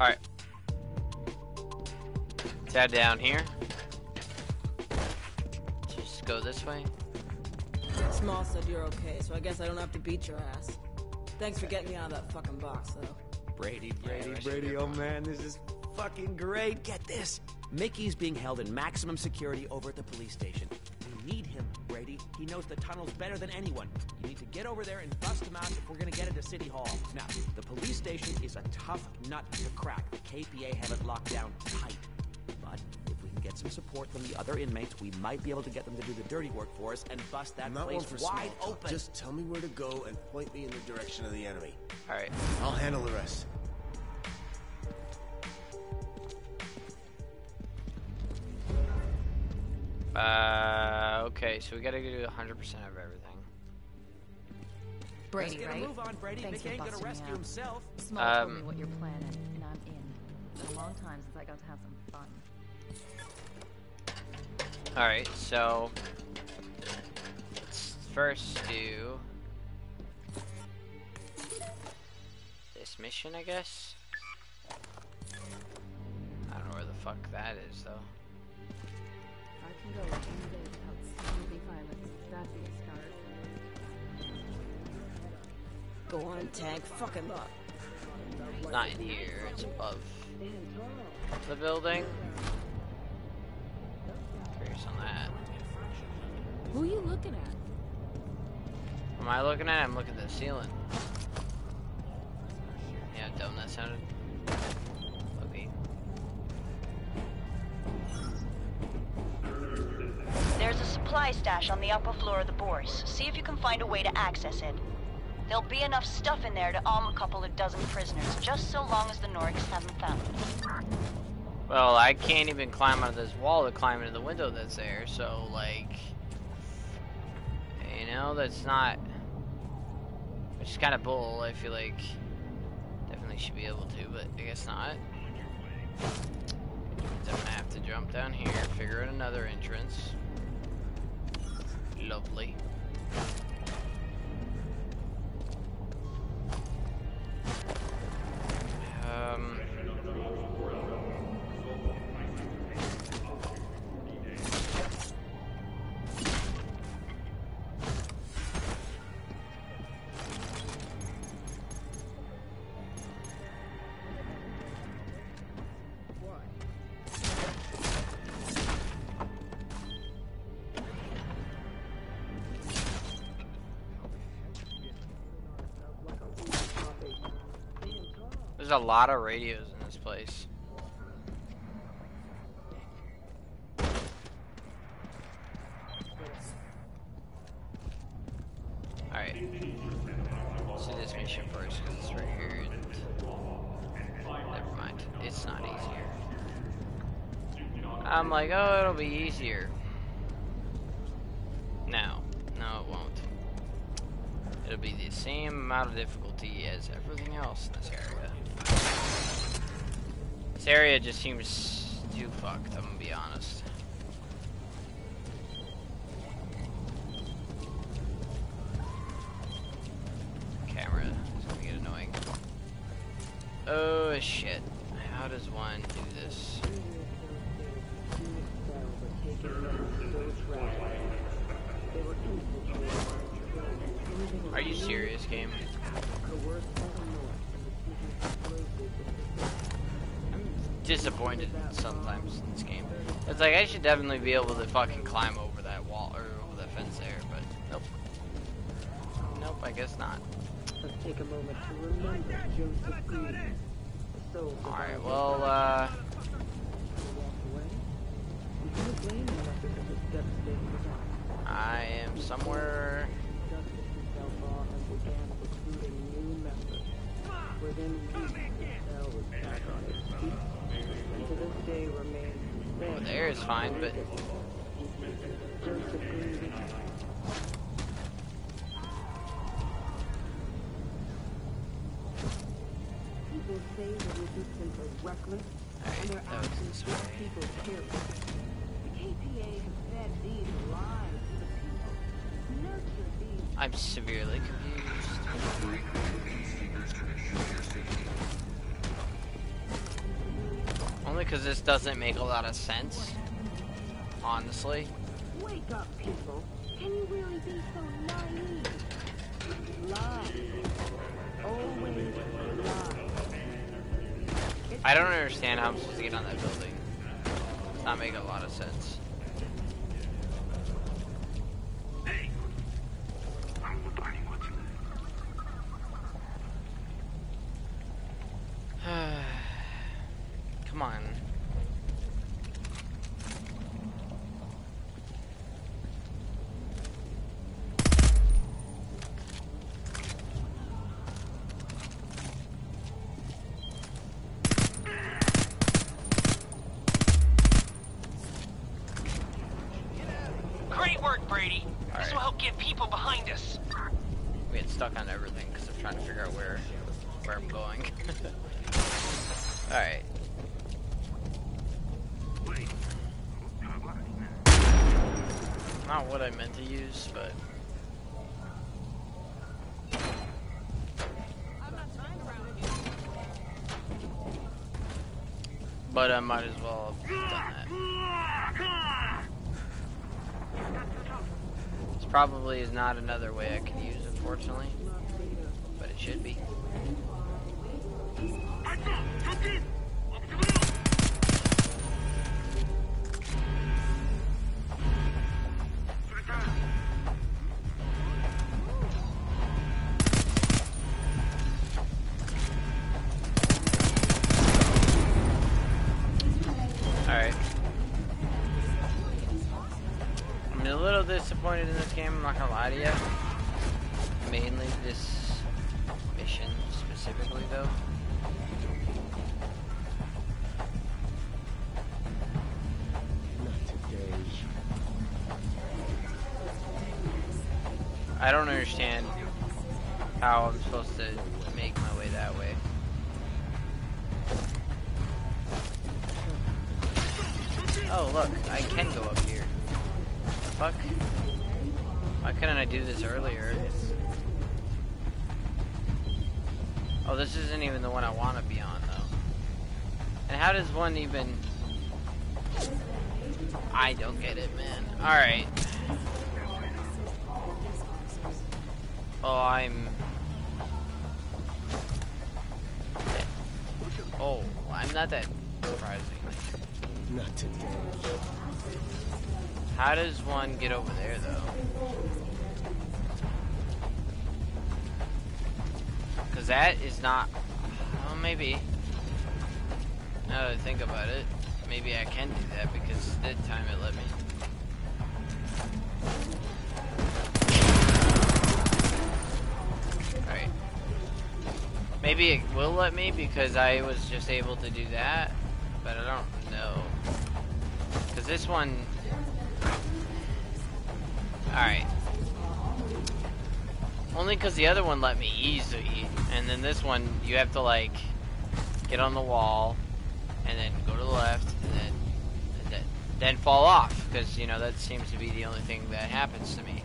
Alright. Let's head down here. Just go this way. Small said you're okay, so I guess I don't have to beat your ass. Thanks for getting me out of that fucking box, though. Brady, oh man, this is fucking great. Get this. Mickey's being held in maximum security over at the police station. We need him, Brady. He knows the tunnels better than anyone. You need to get over there and bust him out if we're gonna get into City Hall. Now, the police station is a tough nut to crack. The KPA have it locked down tight. But if we can get some support from the other inmates, we might be able to get them to do the dirty work for us and bust that place wide open. Just tell me where to go and point me in the direction of the enemy. All right. I'll handle the rest. Okay, so we gotta do 100% of everything. Brady, right? Move on, Brady. Thanks for busting me out. Small, tell me what you're planning, and I'm in. It's been a long time since I got to have some fun. Alright, so... let's first do... this mission, I guess? I don't know where the fuck that is, though. Go and go on, tank. Fuck him up. Not in here. It's above the building. Curious on that. Who are you looking at? What am I looking at? I'm looking at the ceiling. Yeah, dumb that sounded. There's a supply stash on the upper floor of the Bourse. See if you can find a way to access it. There'll be enough stuff in there to arm a couple of dozen prisoners, just so long as the Norks haven't found it. Well, I can't even climb out of this wall to climb into the window that's there, so, like... you know, that's not... which is kind of bull, I feel like... definitely should be able to, but I guess not. I'm gonna have to jump down here, figure out another entrance. Lovely. There's a lot of radios in this place. Alright. Let's do this mission first, because it's right here. And... never mind. It's not easier. I'm like, oh, it'll be easier. No, it won't. It'll be the same amount of difficulty as everything else in this area. This area just seems too fucked, I'm gonna be honest. Camera is gonna get annoying. Oh shit. How does one do this? Are you serious, game? I'm disappointed sometimes in this game. It's like I should definitely be able to fucking climb over that wall or over the fence there, but nope. Nope, I guess not. Let's take a moment to remember Joseph. Alright, well I am somewhere. Over there is fine, but people say that resistance is reckless and their actions make people fearful. The KPA has fed these lies to the people. Nurture these. I'm severely confused. because this doesn't make a lot of sense, honestly. Wake up, people. Can you really be so naive? Lie. Always lie. I don't understand how I'm supposed to get on that building. It's not making a lot of sense. Hey. I'm the burning one today. Come on. But I might as well have done that. This probably is not another way I could use, unfortunately. But it should be. Disappointed in this game, I'm not gonna lie to you. Mainly this mission specifically, though. Not today. I don't understand how I'm supposed to make my way that way. Oh look, I can go up here. Fuck. Why couldn't I do this earlier? Oh, this isn't even the one I want to be on, though. And how does one even... I don't get it, man. Alright. Oh, Oh, I'm not that surprising. Not today. How does one get over there, though? Because that is not... Well, maybe. Now that I think about it, maybe I can do that because that time it let me. Alright. Maybe it will let me because I was just able to do that, but I don't know. Because this one... Alright. Only because the other one let me easily, and then this one, you have to, like, get on the wall, and then go to the left, and then fall off, because, you know, that seems to be the only thing that happens to me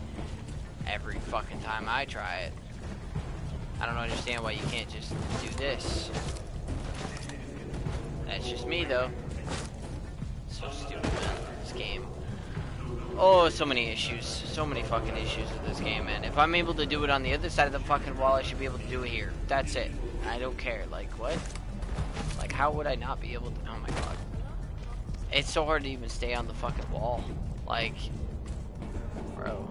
every fucking time I try it. I don't understand why you can't just do this. That's just me, though. So stupid, man, this game. Oh, so many issues. So many fucking issues with this game, man. If I'm able to do it on the other side of the fucking wall, I should be able to do it here. That's it. I don't care. Like, what? Like, how would I not be able to... Oh, my God. It's so hard to even stay on the fucking wall. Like... Bro.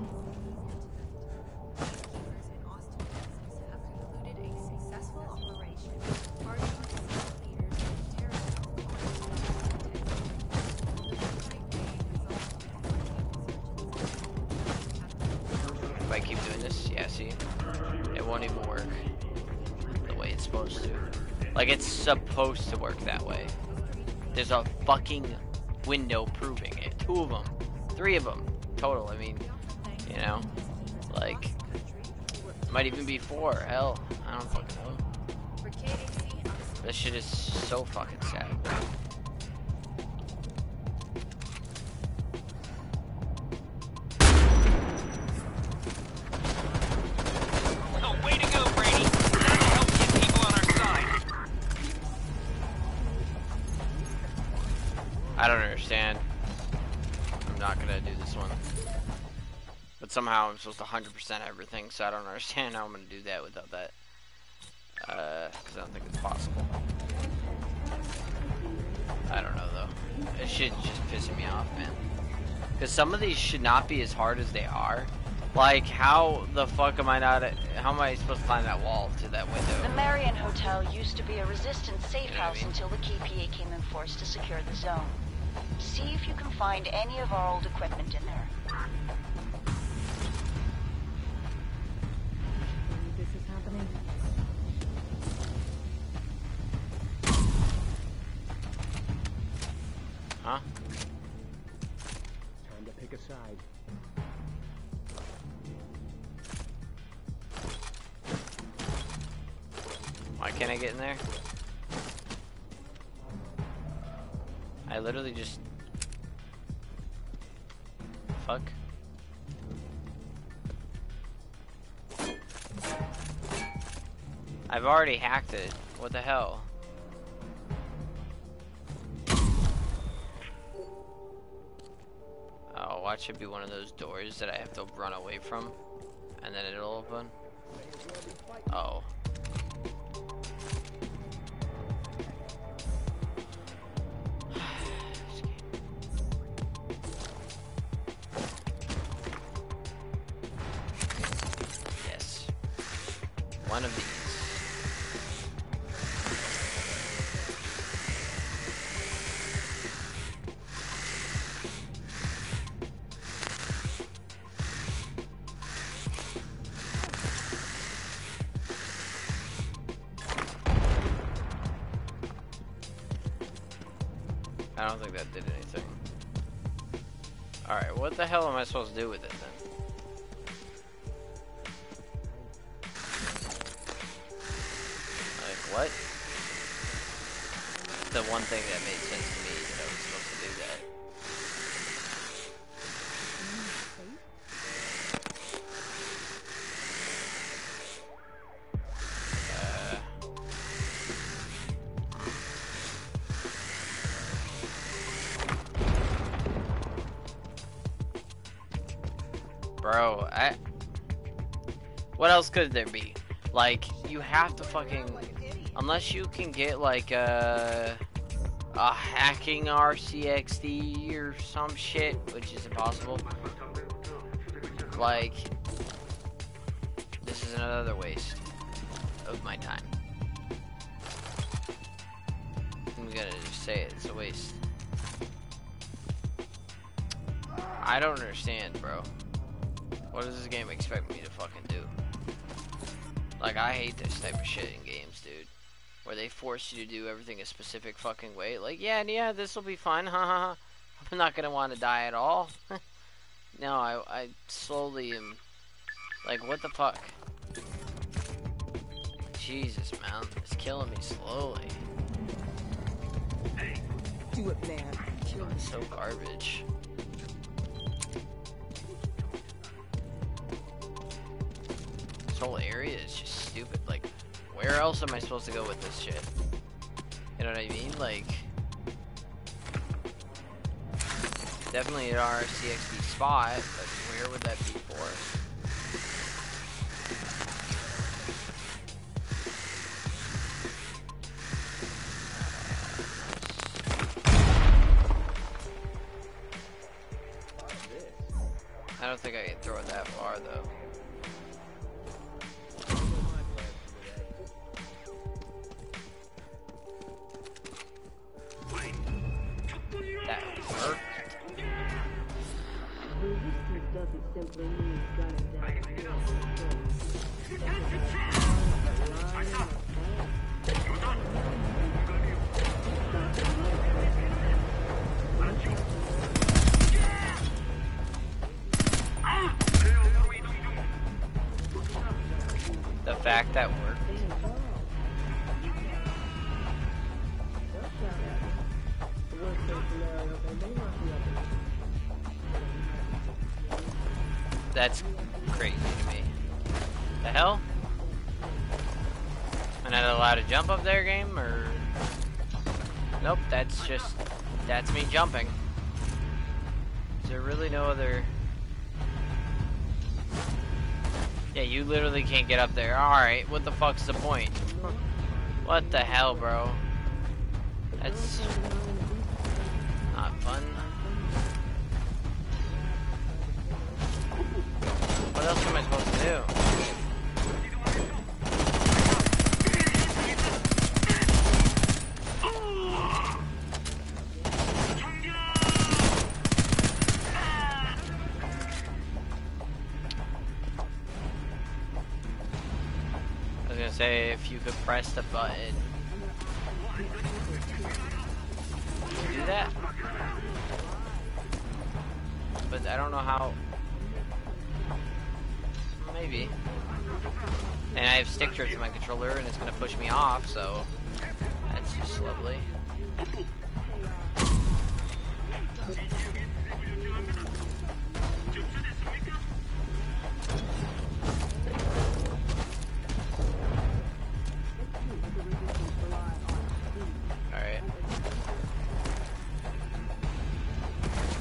Like, it's supposed to work that way. There's a fucking window proving it. 2 of them. 3 of them. Total, I mean, you know. Like, might even be 4. Hell, I don't fucking know. This shit is so fucking sad. this one. But somehow I'm supposed to 100% everything, so I don't understand how I'm going to do that without that. Because I don't think it's possible. I don't know, though. It shit's just pissing me off, man. Because some of these should not be as hard as they are. Like, how the fuck am I not... How am I supposed to climb that wall to that window? The Marion Hotel used to be a resistance safe house until the KPA came in force to secure the zone. See if you can find any of our old equipment in there. Huh? Time to pick a side. Why can't I get in there? I literally just... Fuck. I've already hacked it. What the hell? That should be one of those doors that I have to run away from, and then it'll open. Oh. Yes. One of these. I don't think that did anything. Alright, what the hell am I supposed to do with it then? Like, what? The one thing that made sense to me is that I was supposed to do that. Bro, what else could there be? Like, you have to fucking... Unless you can get, like, a hacking RCXD or some shit, which is impossible. Like... This is another waste of my time. I'm gonna just say it, it's a waste. I don't understand, bro. What does this game expect me to fucking do? Like, I hate this type of shit in games, dude. Where they force you to do everything a specific fucking way. Like, yeah, this'll be fun, haha. I'm not gonna want to die at all. No, I slowly am... Like, what the fuck? Jesus, man. It's killing me slowly. Do it, man. It's so garbage. This whole area is just stupid. Like, where else am I supposed to go with this shit? You know what I mean? Like, definitely an RCXD spot, but where would that be for? I don't think I can throw it that far though. The fact that worked. That's crazy to me. The hell? I'm not allowed to jump up there, game, or... Nope, that's just... That's me jumping. Is there really no other... Yeah, you literally can't get up there. Alright, what the fuck's the point? What the hell, bro? That's... not fun. What else am I supposed to do? I was gonna say, if you could press the button. Do that? But I don't know how... Maybe. And I have stick trips in my controller and it's gonna push me off, so that's just lovely. Alright.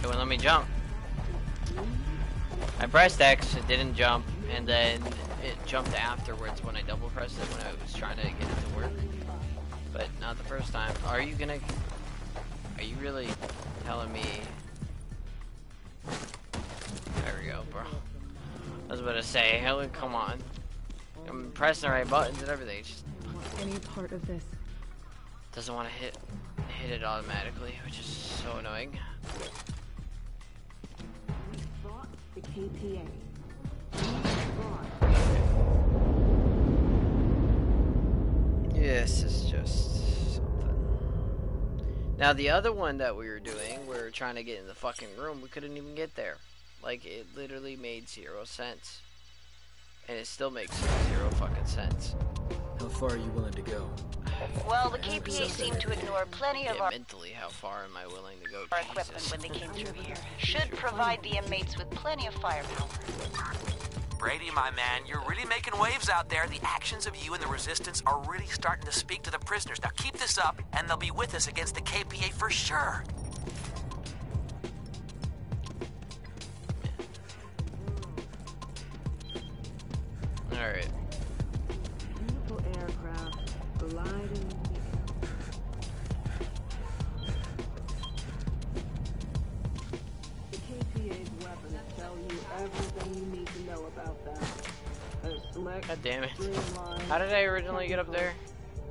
It wouldn't let me jump. I pressed X, it didn't jump. And then it jumped afterwards when I double pressed it when I was trying to get it to work. But not the first time. Are you gonna... Are you really telling me... There we go, bro. I was about to say, hell, come on. I'm pressing the right buttons and everything. It's just... Any part of this. Doesn't want to hit it automatically, which is so annoying. I fought the KPA. This is just something. Now the other one that we were doing, we were trying to get in the fucking room, we couldn't even get there. Like, it literally made 0 sense. And it still makes 0 fucking sense. How far are you willing to go? Well, the KPA seemed to ignore plenty of our... Mentally, how far am I willing to go? Our equipment when they came through here. Should provide the inmates with plenty of firepower. Brady, my man, you're really making waves out there. The actions of you and the resistance are really starting to speak to the prisoners. Now keep this up, and they'll be with us against the KPA for sure. All right. Beautiful aircraft gliding. The KPA's weapons tell you everything you need. About that. God damn it. How did I originally get up there?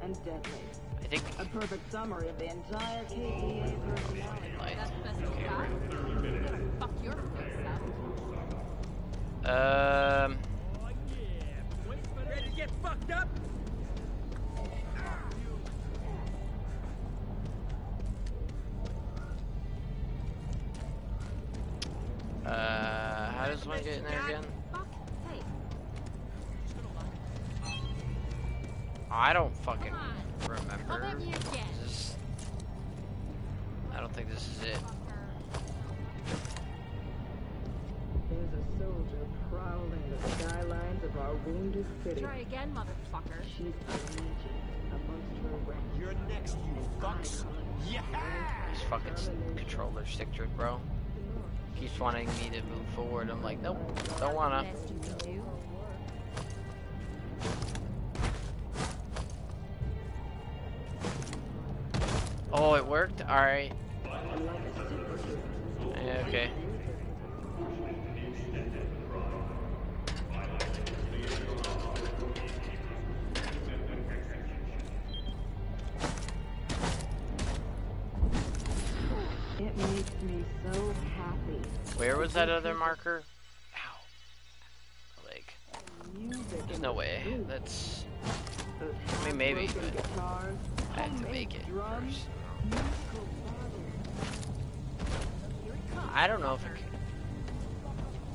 And deadly. I think a perfect summary of the entire KPA personality. Ready to get fucked up? How does one get in there again? I don't fucking remember. This, I don't think this is it. There's a soldier prowling the skylines of our wounded city. Try again, motherfucker. She's a legion amongst her ranks. You're next, you fucks. Yeah. This fucking controller stick trick, bro. Keeps wanting me to move forward. I'm like, nope, don't wanna. Oh, it worked? Alright. Yeah, okay. It makes me so happy. Where was that other marker? Ow. My leg. There's no way. That's... I mean, maybe, but I have to make it first. I don't know if I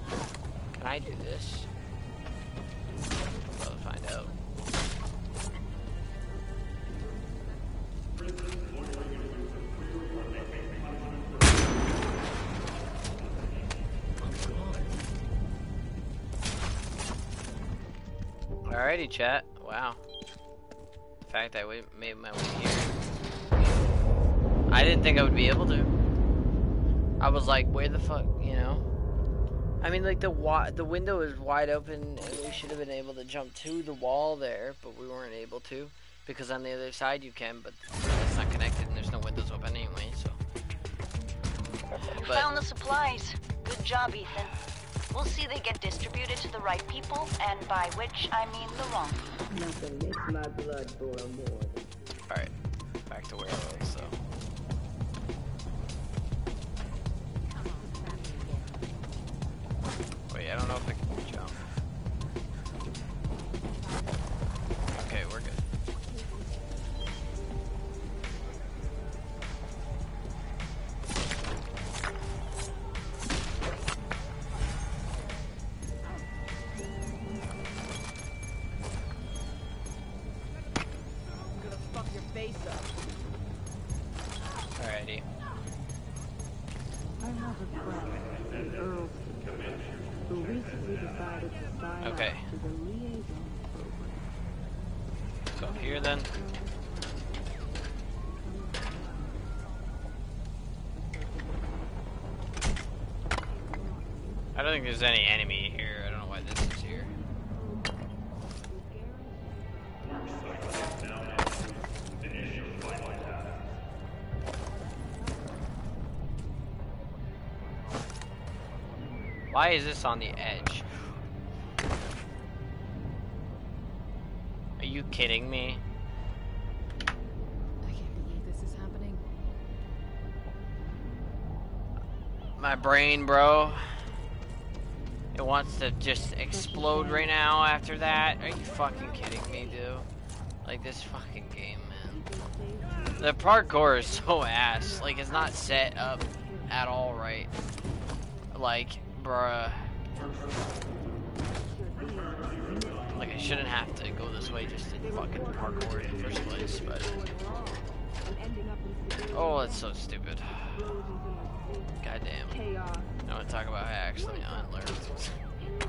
can... Can I do this? I'll find out. Alrighty, chat. Wow. In fact, I made my way here. I didn't think I would be able to. I was like, where the fuck? Yeah. I mean, like, the window is wide open, and we should have been able to jump to the wall there, but we weren't able to, because on the other side you can, but it's not connected, and there's no windows open anyway, so. But found the supplies. Good job, Ethan. We'll see they get distributed to the right people, and by which I mean the wrong. Nothing makes my blood boil more. Alright, back to where I was, so. Wait, I don't know if I can jump. Okay, we're good. I don't think there's any enemy here. I don't know why this is here. Why is this on the edge? Are you kidding me? I can't believe this is happening. My brain, bro. It wants to just explode right now after that. Are you fucking kidding me, dude? Like, this fucking game, man. The parkour is so ass. Like, it's not set up at all right. Like, bruh. Like, I shouldn't have to go this way just to fucking parkour in the first place, but... Oh, that's so stupid. Goddamn. I want to talk about how I actually unlearned.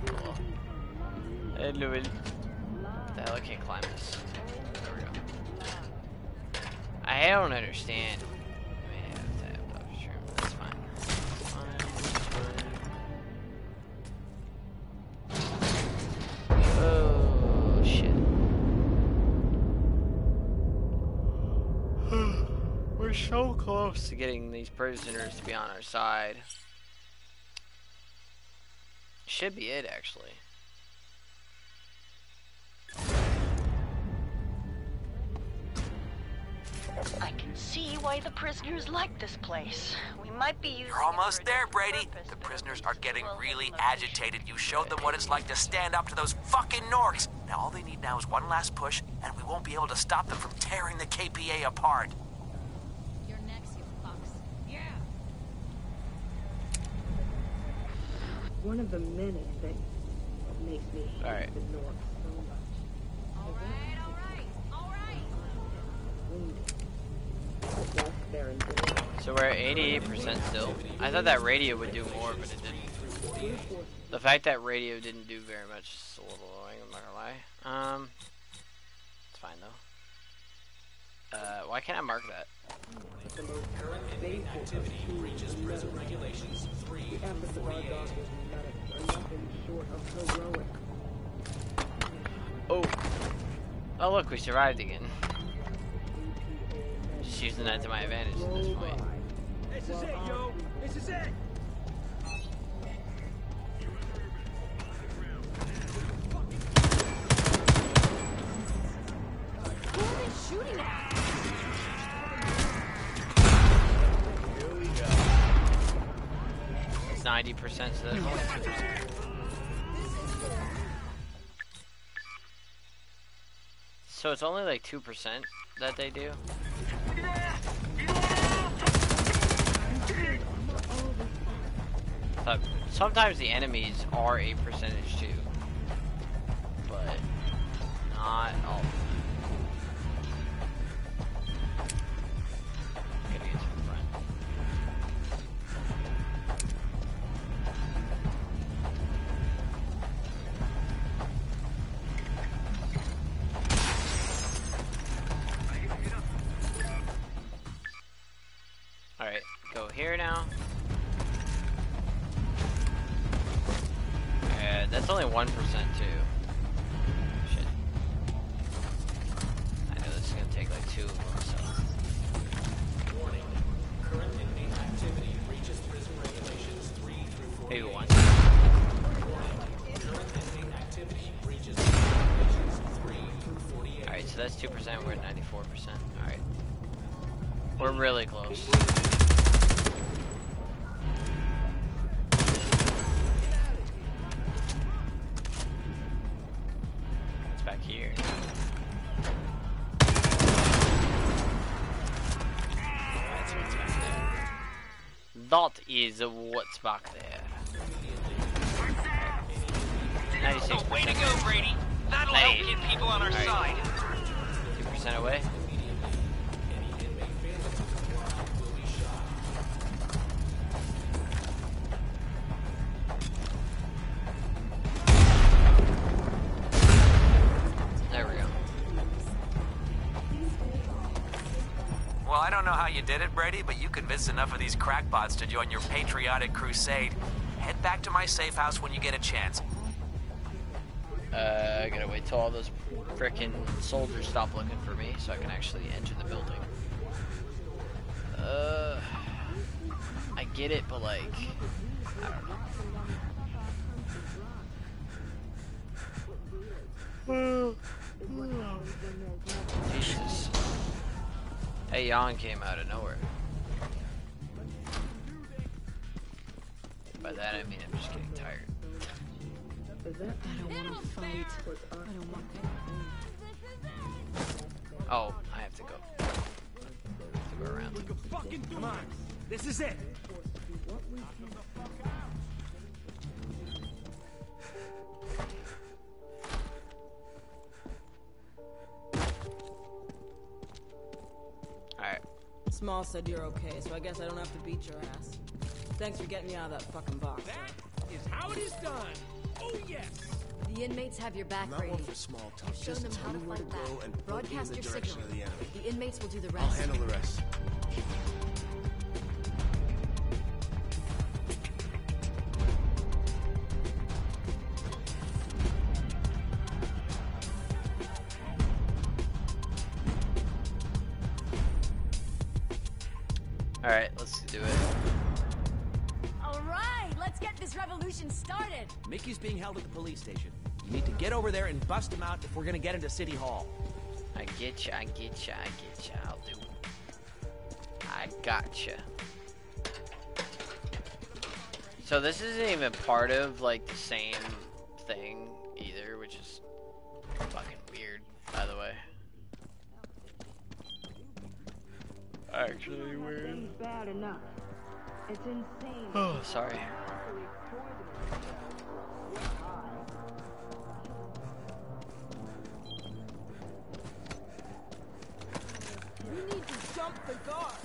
Cool. Hey, Louis. The hell, I can't climb this. There we go. I don't understand. That's fine. Oh, shit. We're so close to getting these prisoners to be on our side. Should be it, actually. I can see why the prisoners like this place. We might be using... You're almost there, Brady. The prisoners are getting really agitated. You showed them what it's like to stand up to those fucking norks. Now all they need now is one last push, and we won't be able to stop them from tearing the KPA apart. One of the many things that makes me hate the North so much. Alright. So we're at 88% still. I thought that radio would do more, but it didn't. The fact that radio didn't do very much is a little annoying, I'm not gonna lie. It's fine though. Why can't I mark that? The most current inmate activity breaches prison regulations 348. Oh. Oh look, we survived again. Just using that to my advantage at this point. This is it, yo! This is it! Who are they shooting at? Here we go. It's 90%, so that's one. So it's only like 2% that they do. But sometimes the enemies are a percentage too, but not all. Alright, go here now. Shit, that's only 1% too. Shit. I know this is gonna take like 2 of them, so. Warning. Current inmate activity breaches prison regulations 3 through 4. Maybe 1. Warning. Current inmate activity breaches prison regulations 3 through 48. Alright, so that's 2%, we're at 94%. Alright. We're really close. That is what's back there. 96%. Oh, way to go, Brady. That'll help get people on our side. 2% away. There we go. Well, I don't know how you did it, Brady, but you convinced enough of these crackpots to join your patriotic crusade. Head back to my safe house when you get a chance. I gotta wait till all those frickin' soldiers stop looking for me so I can actually enter the building. I get it, but like, I don't know. Jesus. Hey, Yon came out of nowhere. By that I mean I'm just getting tired. I don't want to fight. I don't want to. Oh, I have to go. I have to go around. Come on, this is it. Small said you're okay, so I guess I don't have to beat your ass. Thanks for getting me out of that fucking box. That is how it is done. Oh yes. The inmates have your back, Brady. I've shown them how to fight back. Broadcast your signal. The inmates will do the rest. I'll handle the rest. Alright, let's do it. Alright, let's get this revolution started! Mickey's being held at the police station. You need to get over there and bust him out if we're gonna get into City Hall. I getcha, I getcha, I getcha, I'll do it. I gotcha. So this isn't even part of, like, the same thing either, which is fucking weird, by the way. Actually weird. It's insane. Oh, sorry. We need to jump the guard.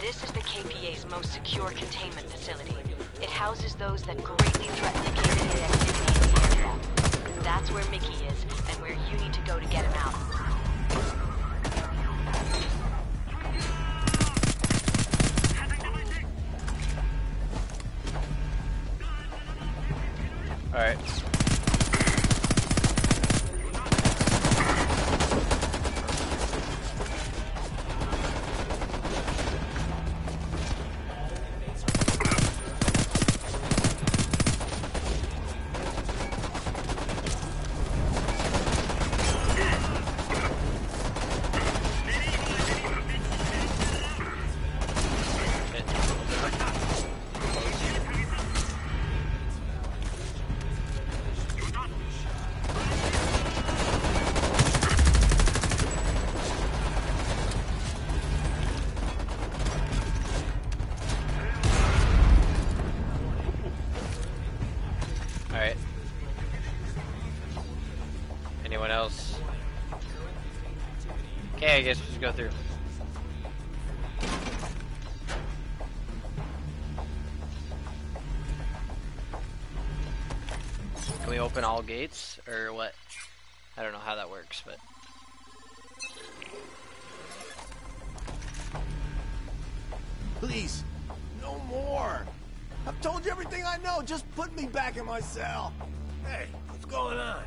This is the KPA's most secure containment facility. It houses those that greatly threaten the KPA activity in the area. That's where Mickey is, and where you need to go to get him out. Alright. I guess just go through. Can we open all gates or what? I don't know how that works, but Please, no more. I've told you everything I know. Just put me back in my cell. Hey, what's going on?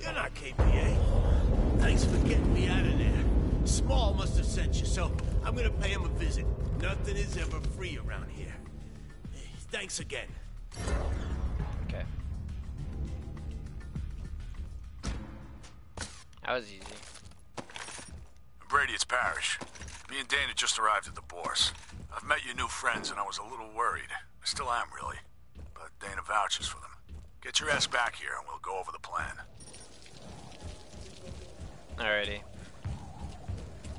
You're not KPA. Thanks for getting me out of there. Small must have sent you, so I'm gonna pay him a visit. Nothing is ever free around here. Hey, thanks again. Okay. That was easy. Brady, it's Parrish. Me and Dana just arrived at the Bourse. I've met your new friends and I was a little worried. I still am, really. But Dana vouches for them. Get your ass back here and we'll go over the plan. Alrighty.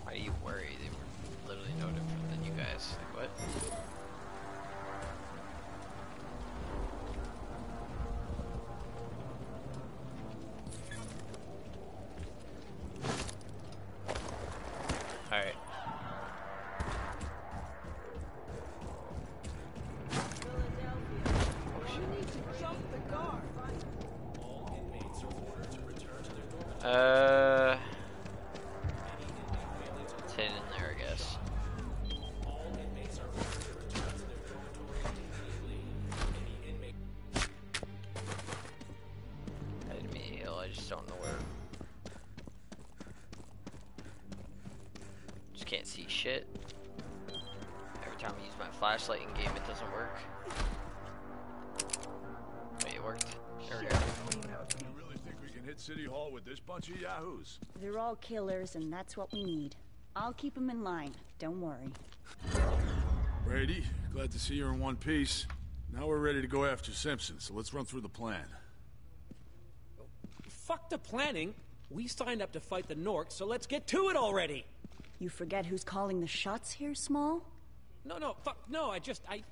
Why are you worried? They were literally no different than you guys. Like, what? It's hidden in there, I guess. I didn't mean to heal, I just don't know where. Just can't see shit. Every time I use my flashlight in game, it doesn't work. Wait, it worked. There we go. Hit City Hall with this bunch of yahoos. They're all killers, and that's what we need. I'll keep them in line. Don't worry. Brady, glad to see you're in one piece. Now we're ready to go after Simpson, so let's run through the plan. Fuck the planning. We signed up to fight the Norks, so let's get to it already. You forget who's calling the shots here, Small? No, fuck, no, I...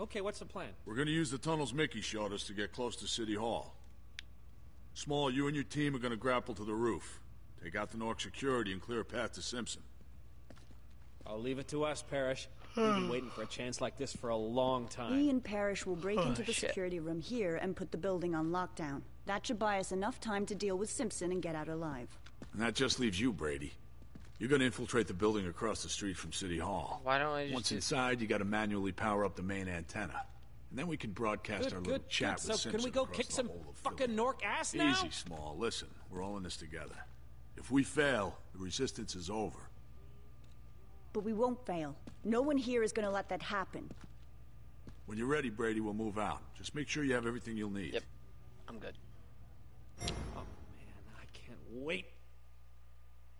Okay, what's the plan? We're gonna use the tunnels Mickey showed us to get close to City Hall. Small, you and your team are gonna grapple to the roof. Take out the Nork security and clear a path to Simpson. I'll leave it to us, Parrish. We've been waiting for a chance like this for a long time. Me and Parrish will break into the security room here and put the building on lockdown. That should buy us enough time to deal with Simpson and get out alive. And that just leaves you, Brady. You're gonna infiltrate the building across the street from City Hall. Why don't I just... Once inside, you gotta manually power up the main antenna. And then we can broadcast our little chat with Simpson. Can we go kick some fucking Nork ass now? Easy, Small. Listen, we're all in this together. If we fail, the resistance is over. But we won't fail. No one here is going to let that happen. When you're ready, Brady, we'll move out. Just make sure you have everything you'll need. Yep. I'm good. Oh, man. I can't wait.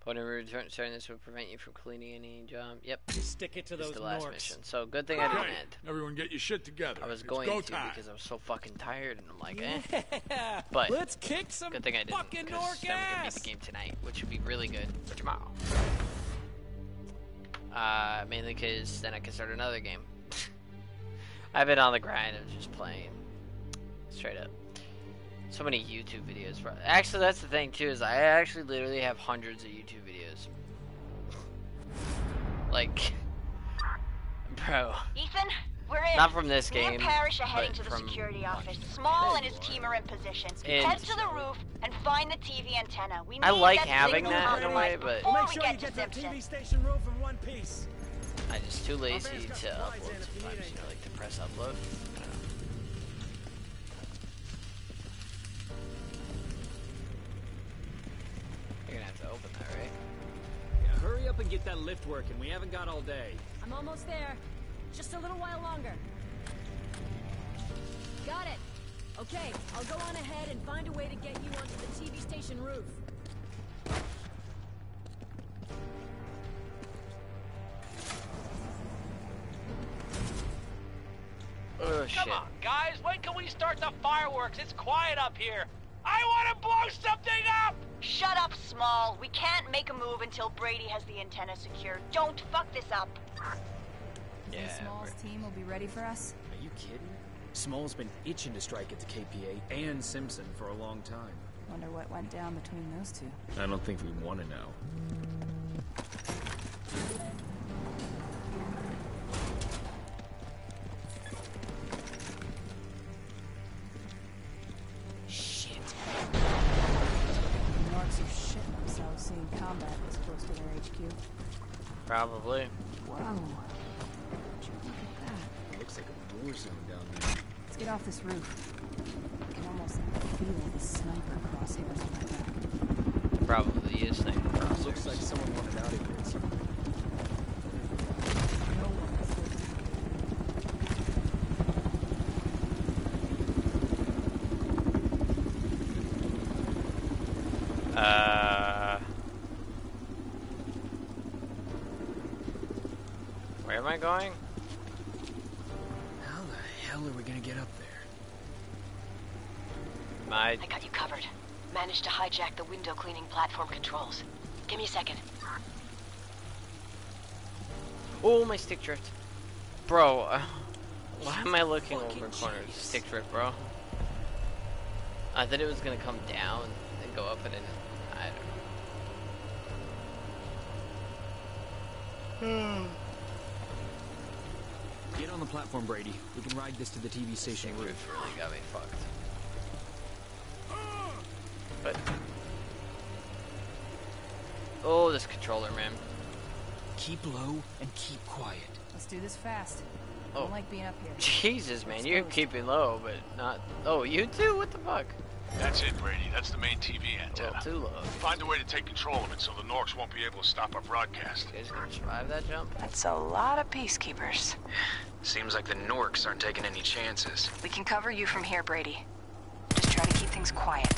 Point of return, starting this would prevent you from cleaning any job. Yep. Stick it to those the last Norks. Mission. So good thing I didn't end. Everyone get your shit together. I was going to because I was so fucking tired and I'm like, But let's kick some good thing I didn't fucking Nork then ass. We can beat the game tonight, which would be really good for tomorrow. Mainly because then I can start another game. I've been on the grind of just playing straight up. So many YouTube videos. Actually, that's the thing too, is I actually literally have hundreds of YouTube videos. Like, bro. Ethan, we're in. Not from this game. Me and Parrish are heading to the security office. Small and his team are in position. Head to the roof and find the TV antenna. We need that in a way, but make sure you get to the TV station roof in one piece. I'm just too lazy to upload sometimes. You know, like to press upload. You're gonna have to open that, right? Yeah, hurry up and get that lift working. We haven't got all day. I'm almost there. Just a little while longer. Got it. Okay, I'll go on ahead and find a way to get you onto the TV station roof. Oh, shit. Come on, guys. When can we start the fireworks? It's quiet up here. I want to blow something up! Shut up, Small. We can't make a move until Brady has the antenna secured. Don't fuck this up. Yeah, Small's team will be ready for us? Are you kidding? Small's been itching to strike at the KPA and Simpson for a long time. Wonder what went down between those two. I don't think we want to know. Probably. Wow. war zone down there. Let's get off this roof. I can almost feel the sniper crosshairs on my back. Probably is sniper crosshairs. Looks like someone wanted out of here or something. Where am I going? How the hell are we gonna get up there? I got you covered. Managed to hijack the window cleaning platform controls. Give me a second. Oh, my stick drift. Bro, why am I looking over corners? Stick drift, bro. I thought it was gonna come down and go up and in. I don't know. Get on the platform, Brady. We can ride this to the TV station roof. This really got me fucked. But... oh, this controller, man. Keep low and keep quiet. Let's do this fast. Oh. I don't like being up here. Jesus, man. You're keeping low, but not... oh, you too? What the fuck? That's it, Brady. That's the main TV antenna. Too low. Find a way to take control of it so the Norks won't be able to stop our broadcast. You guys gonna survive that jump? That's a lot of peacekeepers. Seems like the Norks aren't taking any chances. We can cover you from here, Brady. Just try to keep things quiet.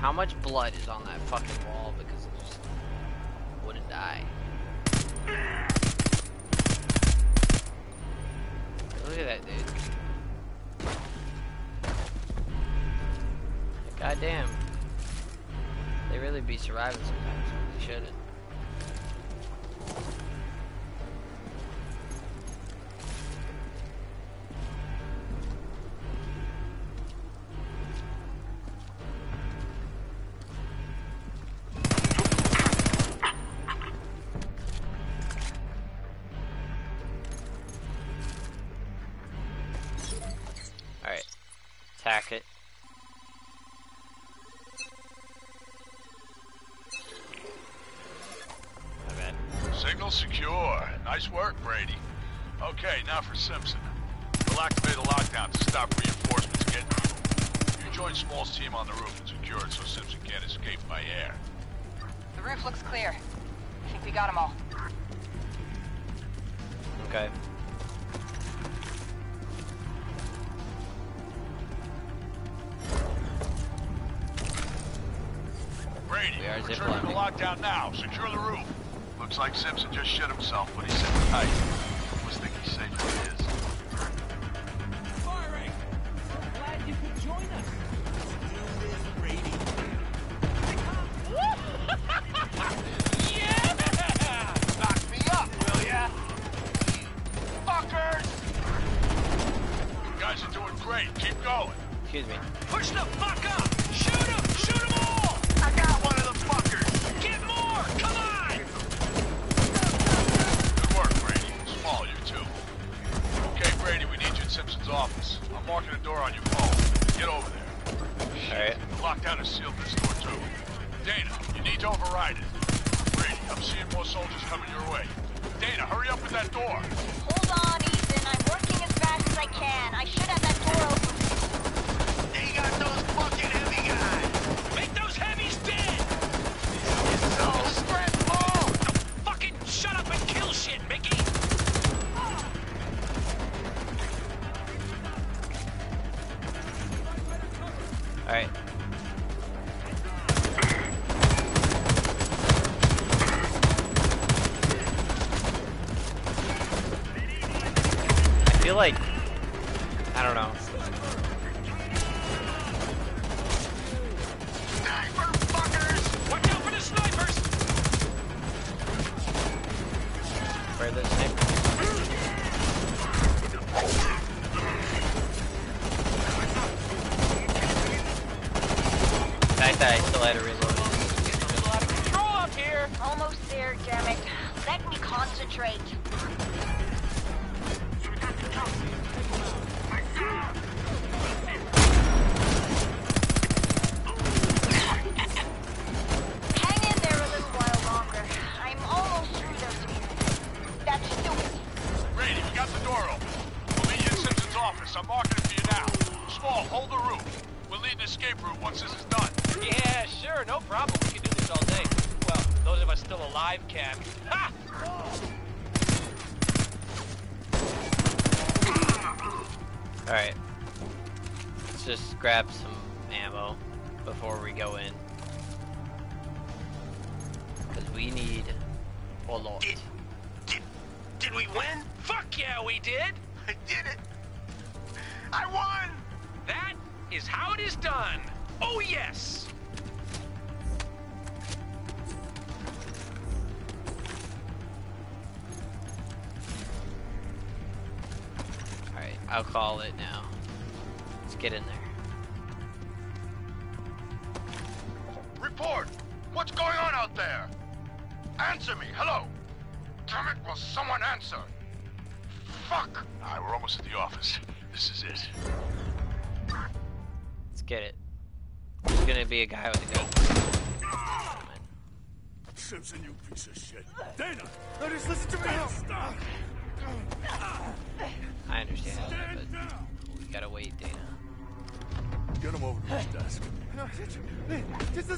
How much blood is on that fucking wall because it just wouldn't die? Look at that dude. Goddamn. They really be surviving sometimes. They shouldn't. Attack it. My bad. Signal secure. Nice work, Brady. Okay, now for Simpson. We'll activate a lockdown to stop reinforcements getting through. You join Small's team on the roof and secure it so Simpson can't escape by air. The roof looks clear. I think we got them all. Okay. Return to the lockdown now. Secure the roof. Looks like Simpson just shit himself, but he's sitting tight. Was thinking he's safe where he is. Firing! So glad you could join us. Do this, Brady. Yeah! Knock me up, will ya? Fuckers! You guys are doing great. Keep going. Excuse me. Push the fuck up! Shoot him! Shoot him all! I got one of the fuckers! Get more! Come on! Good work, Brady. Small, you too. Okay, Brady, we need you at Simpson's office. I'm marking a door on your phone. Get over there. Alright. Lockdown is sealed this door, too. Dana, you need to override it. Brady, I'm seeing more soldiers coming your way. Dana, hurry up with that door! Hold on, Ethan. I'm working as fast as I can. I should have that door open. They got those fucking heavy guys! Mickey! Alright. I feel like... I don't know. Sniper fuckers! Watch out for the snipers! Where are those snipers? I still had a reload. There's a lot of control up here. Almost there, damn it. Let me concentrate. Small, hold the roof. We'll need an escape route once this is done. Yeah, sure, no problem. We can do this all day. Well, those of us still alive can. Ha! Alright. Let's just grab some ammo before we go in. Because we need a lot. Did we win? Fuck yeah, we did! I did it! I won! That is how it is done! Oh yes! Alright, I'll call it now. Let's get in there. Report! What's going on out there? Answer me, hello! Damn it, will someone answer? Fuck! Alright, we're almost at the office. This is it. Let's get it. There's gonna be a guy with a gun. Simpson, you piece of shit. Dana! No, just listen to me! Stop! I understand that, but we gotta wait, Dana. Get him over to his desk. No, just listen to me! Get him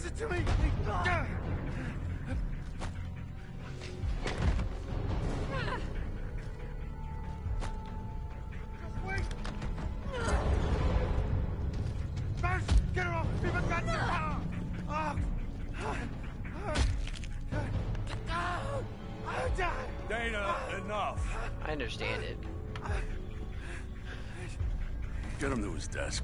to his desk.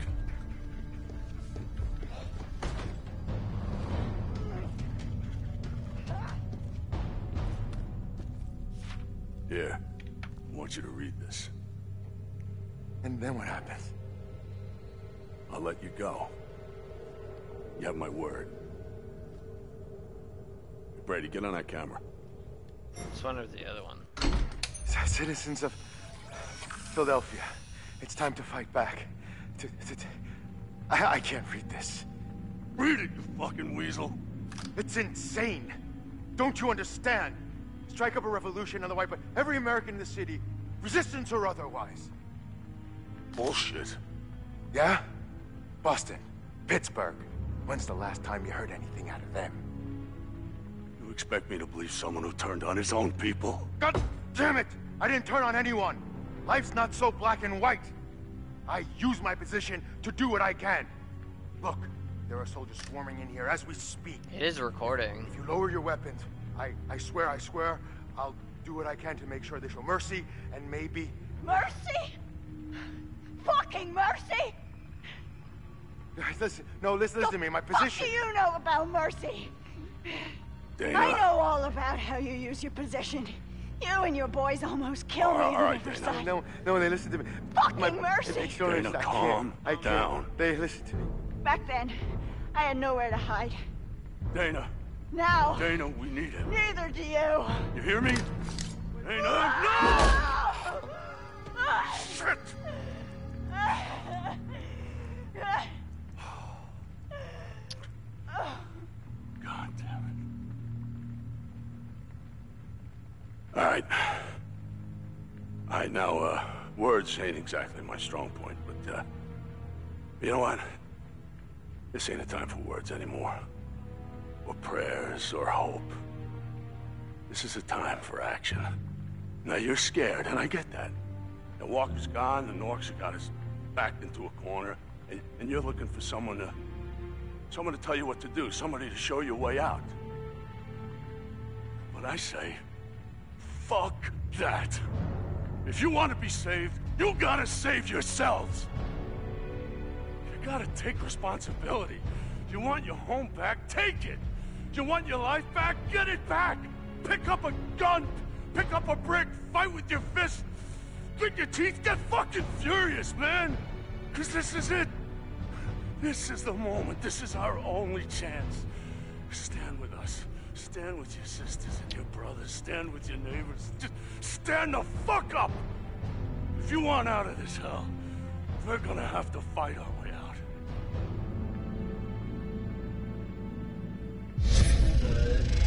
Here, I want you to read this. And then what happens? I'll let you go. You have my word. Brady, get on that camera. It's one or the other one. Citizens of Philadelphia. It's time to fight back. I can't read this. Read it, you fucking weasel. It's insane. Don't you understand? Strike up a revolution on the white, but every American in the city, resistance or otherwise. Bullshit. Yeah? Boston. Pittsburgh. When's the last time you heard anything out of them? You expect me to believe someone who turned on his own people? God damn it! I didn't turn on anyone. Life's not so black and white. I use my position to do what I can. Look, there are soldiers swarming in here as we speak. It is recording. If you lower your weapons, I swear, I'll do what I can to make sure they show mercy and maybe... Mercy? Fucking mercy? Guys, listen. No, listen to me. My position... What do you know about mercy? Dana. I know all about how you use your position. You and your boys almost killed me. All right, Dana. No, they listened to me. Fucking mercy! Dana, calm down. They listened to me. Back then, I had nowhere to hide. Dana. Now. Dana, we need him. Neither do you. You hear me? Dana, no! Shit! God damn it. Alright. Alright, now, words ain't exactly my strong point, but, you know what? This ain't a time for words anymore. Or prayers, or hope. This is a time for action. Now, you're scared, and I get that. The Walker's gone, the Norks have got us backed into a corner, and you're looking for someone to tell you what to do, somebody to show you a way out. But I say... fuck that. If you want to be saved, you gotta save yourselves. You gotta take responsibility. You want your home back? Take it. You want your life back? Get it back. Pick up a gun. Pick up a brick. Fight with your fist. Grit your teeth. Get fucking furious, man. Because this is it. This is the moment. This is our only chance. Stand with us. Stand with your sisters and your brothers. Stand with your neighbors. Just stand the fuck up! If you want out of this hell, we're gonna have to fight our way out.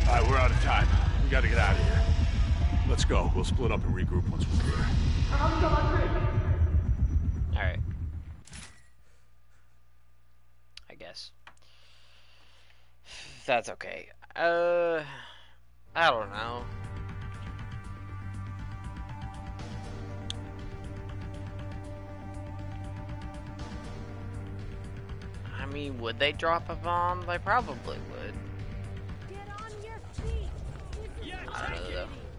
Alright, we're out of time. We gotta get out of here. Let's go. We'll split up and regroup once we're here. Alright. mess. That's okay. I don't know. I mean, would they drop a bomb? They probably would. Get on your feet. Yeah,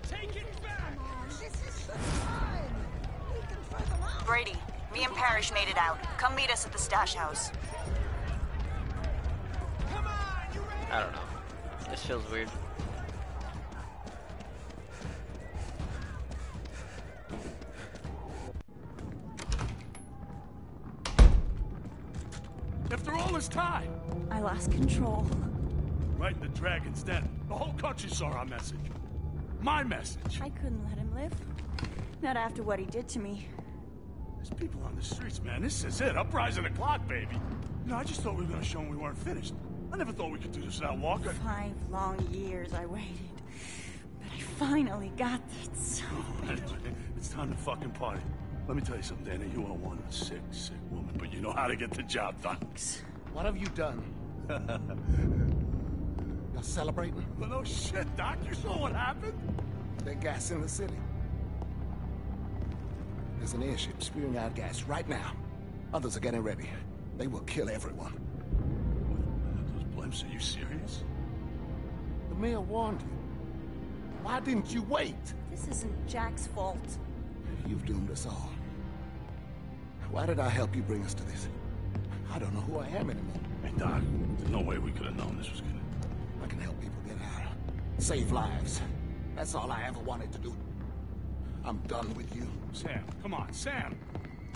take it back. This is the time. We can find them out. Brady, me and Parrish made it out. Come meet us at the stash house. Come on, you ready? I don't know. This feels weird. After all this time! I lost control. Right in the dragon's den. The whole country saw our message. My message. I couldn't let him live. Not after what he did to me. There's people on the streets, man. This is it. Uprising o'clock, baby. You know, I just thought we were gonna show him we weren't finished. I never thought we could do this without Walker. 5 long years I waited. But I finally got that so It's time to fucking party. Let me tell you something, Dana. You are one sick, sick woman, but you know how to get the job done. What have you done? You're celebrating? Well, no shit, Doc. You saw what happened? They're gassing the city. There's an airship spewing out gas right now. Others are getting ready. They will kill everyone. What? Those blimps, are you serious? The mayor warned you. Why didn't you wait? This isn't Jack's fault. You've doomed us all. Why did I help you bring us to this? I don't know who I am anymore. Hey, Doc, there's no way we could have known this was gonna... I can help people get out. Save lives. That's all I ever wanted to do. I'm done with you. Sam, come on, Sam!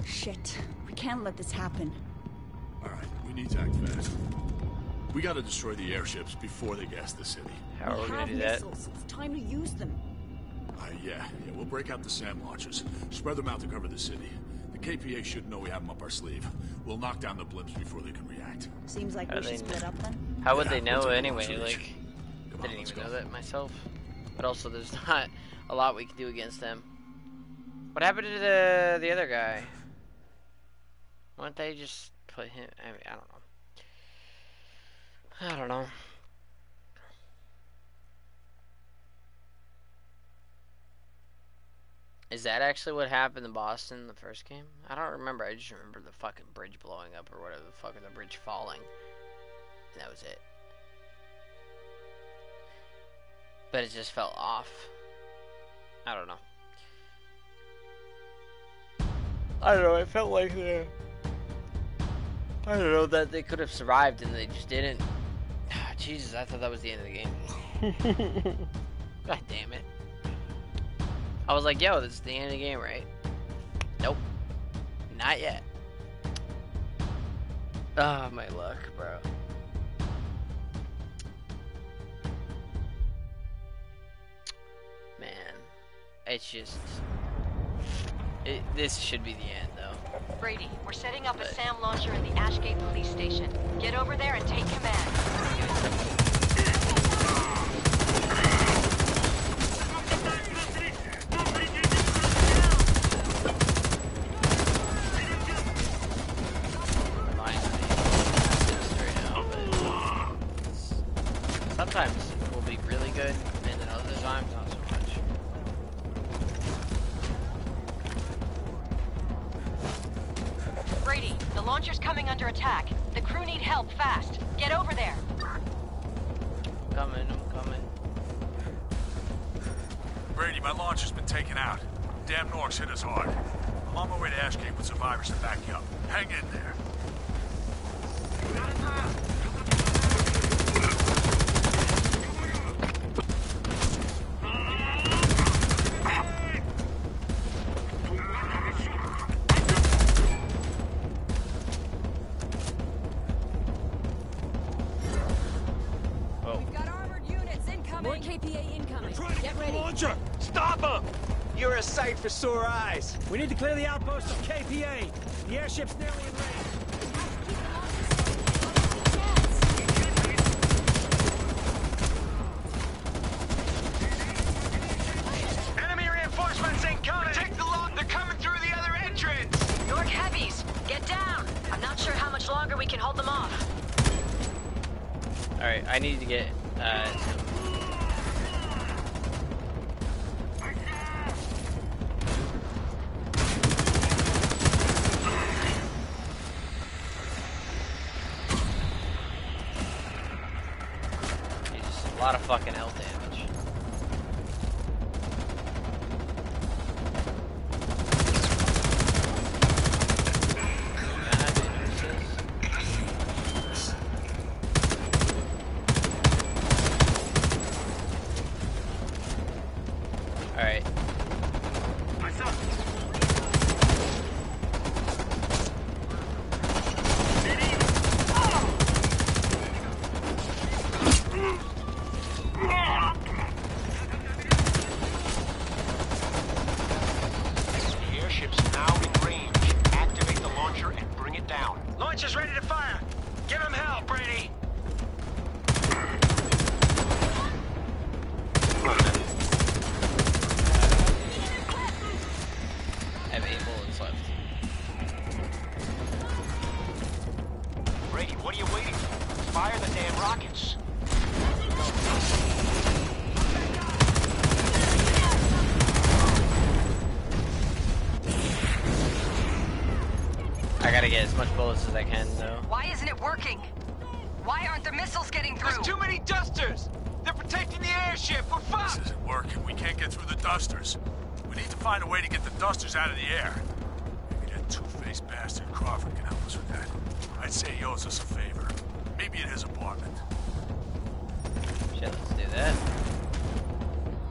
Shit. We can't let this happen. Alright, we need to act fast. We gotta destroy the airships before they gas the city. How are we gonna do that? Missiles. It's time to use them. Yeah, we'll break out the SAM launchers. Spread them out to cover the city. The KPA should know we have them up our sleeve. We'll knock down the blimps before they can react. Seems like we should split up then. How would they know anyway? Like, I didn't even know that myself. But also, there's not a lot we can do against them. What happened to the other guy? Why don't they just put him... I mean, I don't know. Is that actually what happened in Boston in the first game? I don't remember. I just remember the fucking bridge blowing up or whatever the fuck, and the bridge falling. And that was it. But it just fell off. I don't know. It felt like they... that they could have survived and they just didn't. Jesus, I thought that was the end of the game. God damn it. I was like, yo, this is the end of the game, right? Nope. Not yet. Ah, my luck, bro. Man. It's just... this should be the end, though. Brady, we're setting up a SAM launcher in the Ashgate police station. Get over there and take command. Sometimes we'll be really good, and then other times not so much. Brady, the launcher's coming under attack. The crew need help fast. Get over there. I'm coming. Brady, my launcher's been taken out. Damn Norks hit us hard. I'm on my way to Ashgate with survivors to back you up. Hang in there. For sore eyes. We need to clear the outpost of KPA. The airship's nearly in range. Enemy reinforcements incoming! Take the log, they're coming through the other entrance! York heavies, get down! I'm not sure how much longer we can hold them off. Alright, I need to get just a lot of fucking health damage. As I can, though. Why isn't it working? Why aren't the missiles getting through? There's too many dusters! They're protecting the airship! We're fucked! This isn't working. We can't get through the dusters. We need to find a way to get the dusters out of the air. Maybe that two-faced bastard Crawford can help us with that. I'd say he owes us a favor. Maybe in his apartment. Shit, let's do that.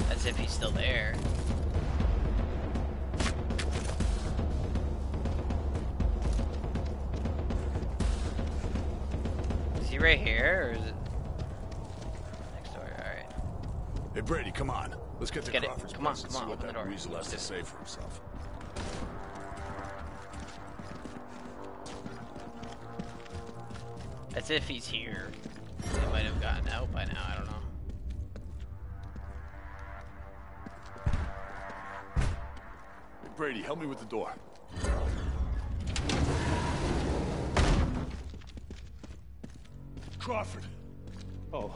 That's if he's still there. Right here, or is it next door? Alright. Hey Brady, come on. Let's get to Crawford's place and see what that weasel has to say for himself. That's if he's here. He might have gotten out by now, I don't know. Hey Brady, help me with the door. Crawford! Oh,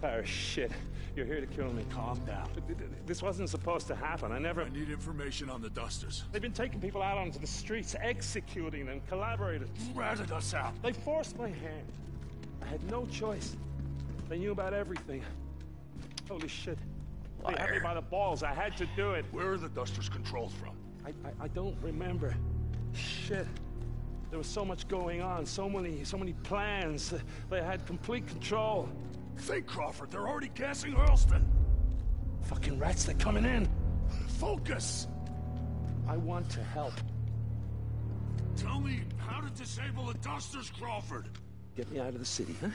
Parrish, shit. You're here to kill me. Calm down. This wasn't supposed to happen. I need information on the dusters. They've been taking people out onto the streets, executing them, collaborators. Ratted us out. They forced my hand. I had no choice. They knew about everything. Holy shit. Liar. They had me by the balls. I had to do it. Where are the dusters controlled from? I don't remember. Shit. There was so much going on, so many plans. They had complete control. Think, Crawford, they're already gassing Hurlston. Fucking rats, they're coming in. Focus! I want to help. Tell me how to disable the dusters, Crawford. Get me out of the city, huh?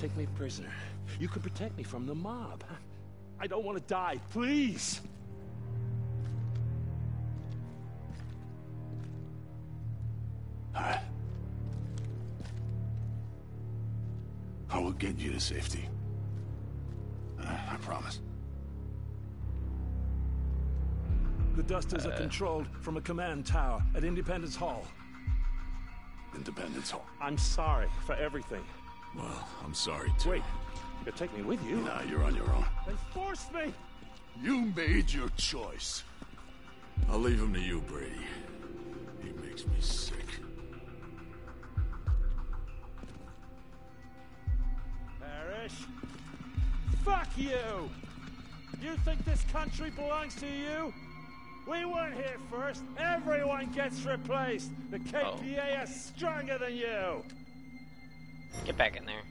Take me prisoner. You can protect me from the mob. I don't want to die, please! I will get you to safety. I promise. The dusters are controlled from a command tower at Independence Hall. Independence Hall? I'm sorry for everything. Well, I'm sorry too. Wait, you could take me with you. Nah, you're on your own. They forced me! You made your choice. I'll leave him to you, Brady. He makes me sick. Fuck you! You think this country belongs to you? We weren't here first. Everyone gets replaced. The KPA is stronger than you. Get back in there.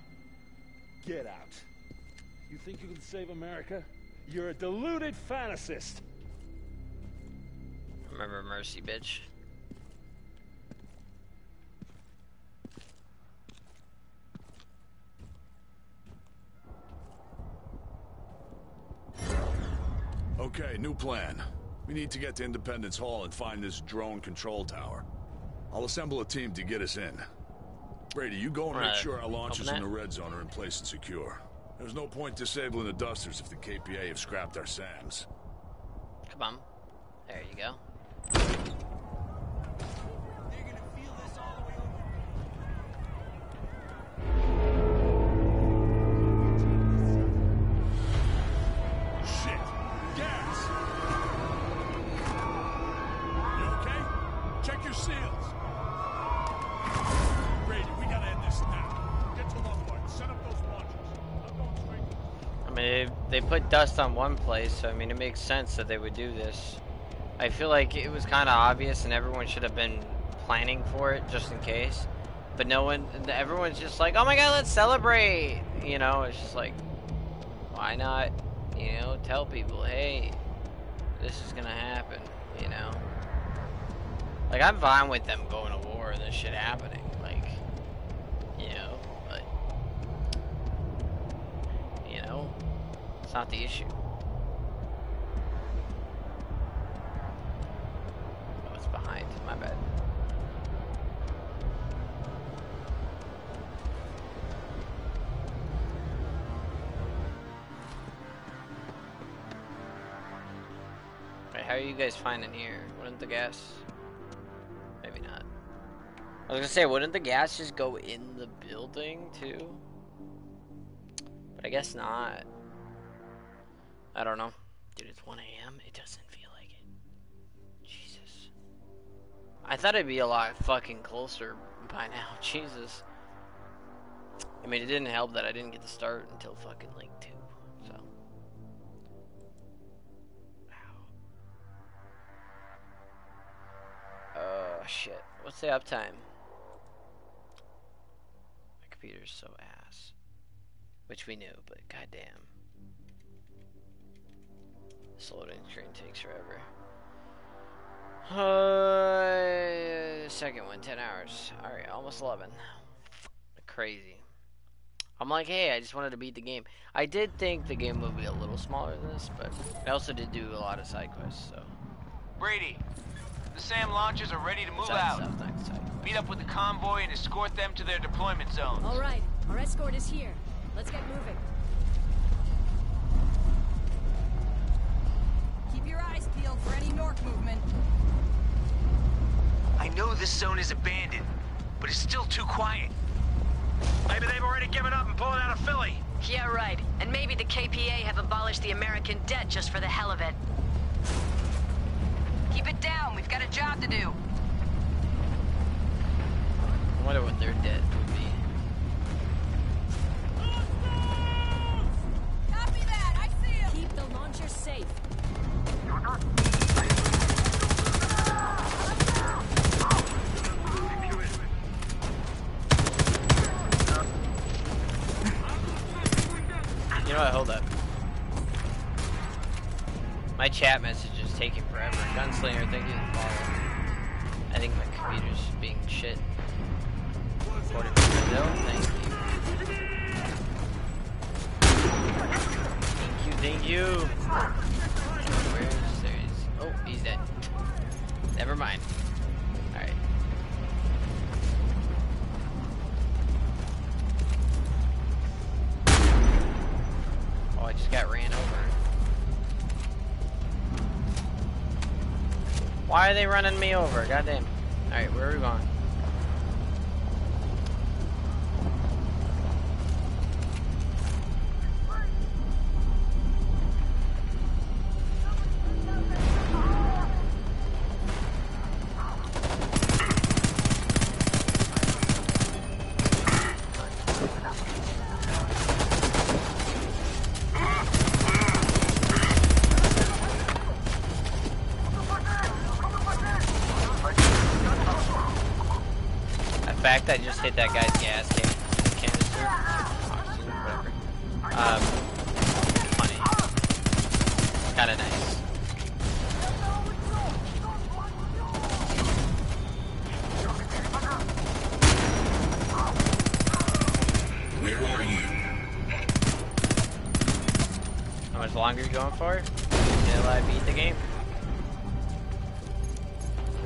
Get out. You think you can save America? You're a deluded fantasist. Remember mercy, bitch. Okay, new plan. We need to get to Independence Hall and find this drone control tower. I'll assemble a team to get us in. Brady, you go and make sure our launches in the red zone are in place and secure. There's no point disabling the dusters if the KPA have scrapped our SAMs. Come on. There you go. They put dust on one place, so I mean, it makes sense that they would do this. I feel like it was kind of obvious and everyone should have been planning for it just in case. But no one, everyone's just like, oh my god, let's celebrate! You know, it's just like, why not, you know, tell people, hey, this is gonna happen, you know? Like, I'm fine with them going to war and this shit happening, like, you know, but, you know, it's not the issue. Oh, it's behind, my bad. How are you guys finding here? Wouldn't the gas? Maybe not. I was gonna say, wouldn't the gas just go in the building too? But I guess not. I don't know. Dude, it's 1 a.m. It doesn't feel like it. Jesus. I thought it'd be a lot fucking closer by now. Jesus. I mean, it didn't help that I didn't get to start until fucking like 2. Oh shit, what's the uptime? My computer's so ass. Which we knew, but goddamn. This loading screen takes forever. Second one, 10 hours. Alright, almost 11. Crazy. I'm like, hey, I just wanted to beat the game. I did think the game would be a little smaller than this, but I also did do a lot of side quests, so. Brady! The SAM launchers are ready to move out. Meet up with the convoy and escort them to their deployment zones. All right, our escort is here. Let's get moving. Keep your eyes peeled for any Nork movement. I know this zone is abandoned, but it's still too quiet. Maybe they've already given up and pulled out of Philly. Yeah, right. And maybe the KPA have abolished the American debt just for the hell of it. Keep it down, we've got a job to do. I wonder what their debt would be. Copy that, I see him! Keep the launcher safe. You know what, hold up. My chat message is taking forever. Gunslinger, thank you for following. I think my computer's being shit. Reported from Brazil, thank you. Where is there? Oh, he's dead. Never mind. Alright. Oh, I just got ran over. Why are they running me over? Goddamn. Alright, where are we going? I just hit that guy's gas canister, oxygen, whatever. Funny. Kinda nice. Where are you? How much longer are you going for? Till I beat the game.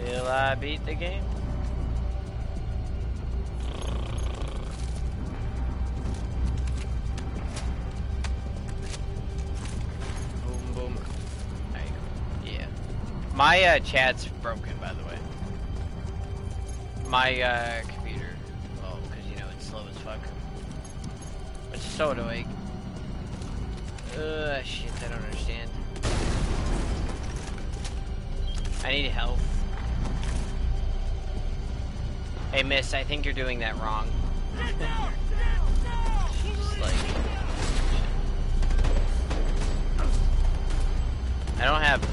Till I beat the game. My chat's broken, by the way. My computer. Oh, because you know it's slow as fuck. Which is so annoying. Shit, I don't understand. I need help. Hey, miss, I think you're doing that wrong. She's like. I don't have...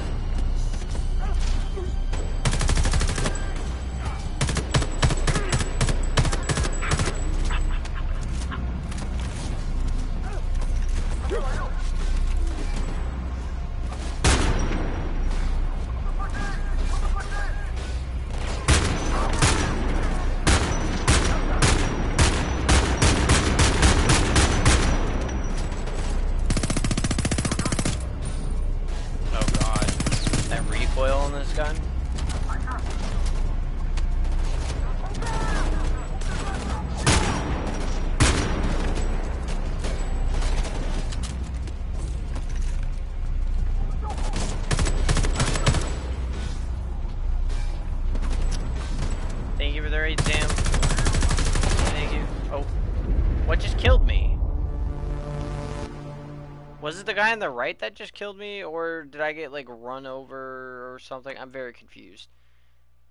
the guy on the right that just killed me, or did I get like run over or something? I'm very confused.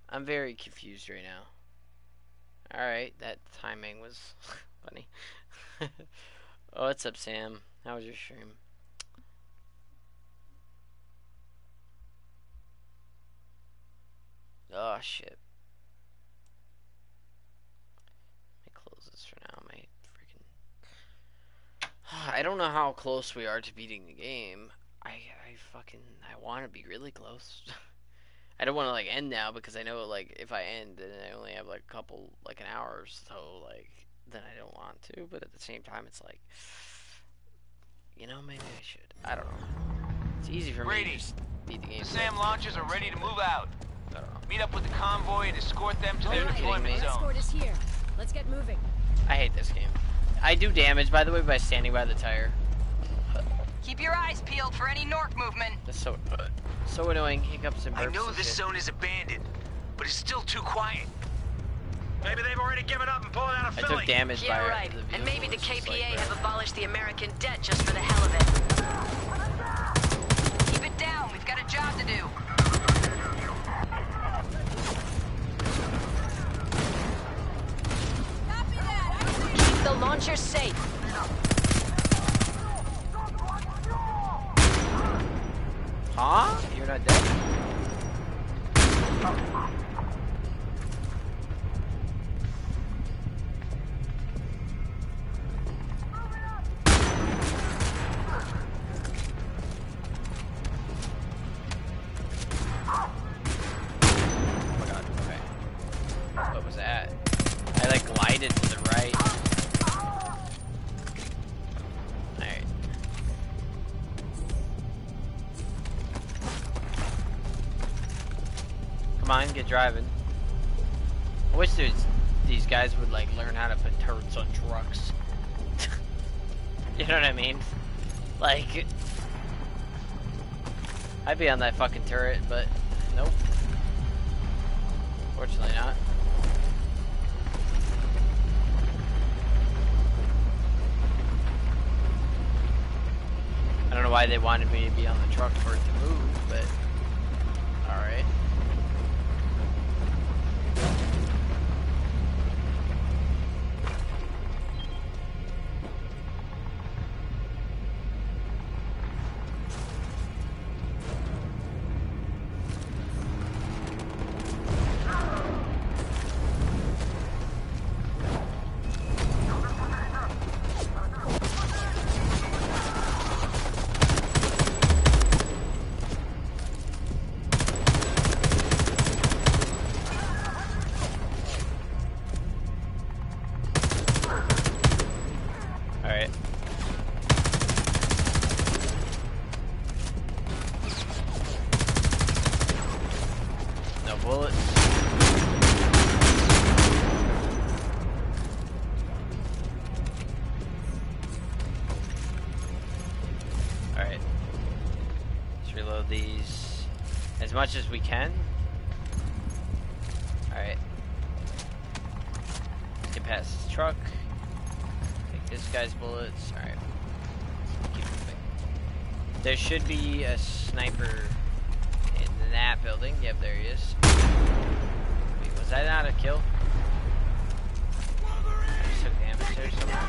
I'm very confused right now. Alright, that timing was funny. Oh, what's up, Sam? How was your stream? Oh, shit. Let me close this for now, mate. I don't know how close we are to beating the game. I want to be really close. I don't want to like end now, because I know like if I end then I only have like a couple, like an hour or so, like then I don't want to, but at the same time it's like, you know, maybe I should. I don't know. It's easy for Brady, me to just beat the game. The SAM launches are ready to move out. I don't know. Meet up with the convoy and escort them to their deployment zone. Escort is here. Let's get moving. I hate this game. I do damage, by the way, by standing by the tire. Keep your eyes peeled for any Nork movement. That's so annoying. Hiccups and burps. I know this zone is abandoned, but it's still too quiet. Maybe they've already given up and pulled out of Philly. I took damage by right. The and maybe the KPA have abolished the American debt just for the hell of it. Keep it down. We've got a job to do. The launcher's safe. Huh? You're not dead. Oh my god, okay. What was that? I like glided to the right. Get driving. I wish these guys would like learn how to put turrets on trucks. You know what I mean? Like, I'd be on that fucking turret, but nope. Fortunately not. I don't know why they wanted me to be on the truck for it to move, but alright. Much as we can. Alright. Get past this truck. Take this guy's bullets. Alright. Keep moving. There should be a sniper in that building. Yep, there he is. Wait, was that not a kill? I just took damage there somewhere.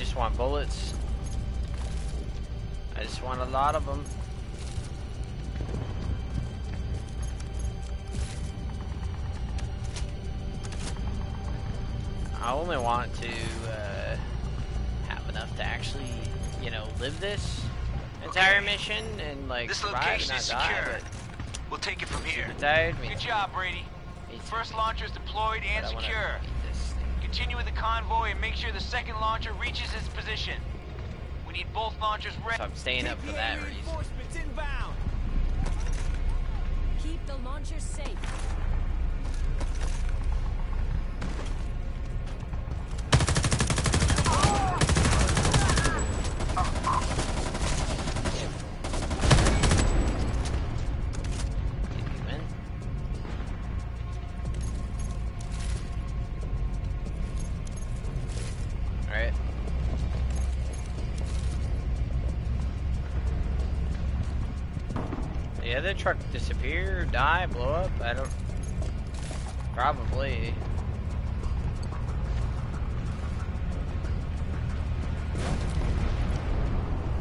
just want bullets. I just want a lot of them. I only want to have enough to actually, you know, live this entire mission and like this location is secure. We'll take it from here. Good job, Brady. First launcher is deployed and secure. Continue with the convoy and make sure the second launcher reaches its position. We need both launchers ready. So I'm staying up for that reason. Keep the launchers safe. Did the truck disappear, die, blow up? I don't... Probably.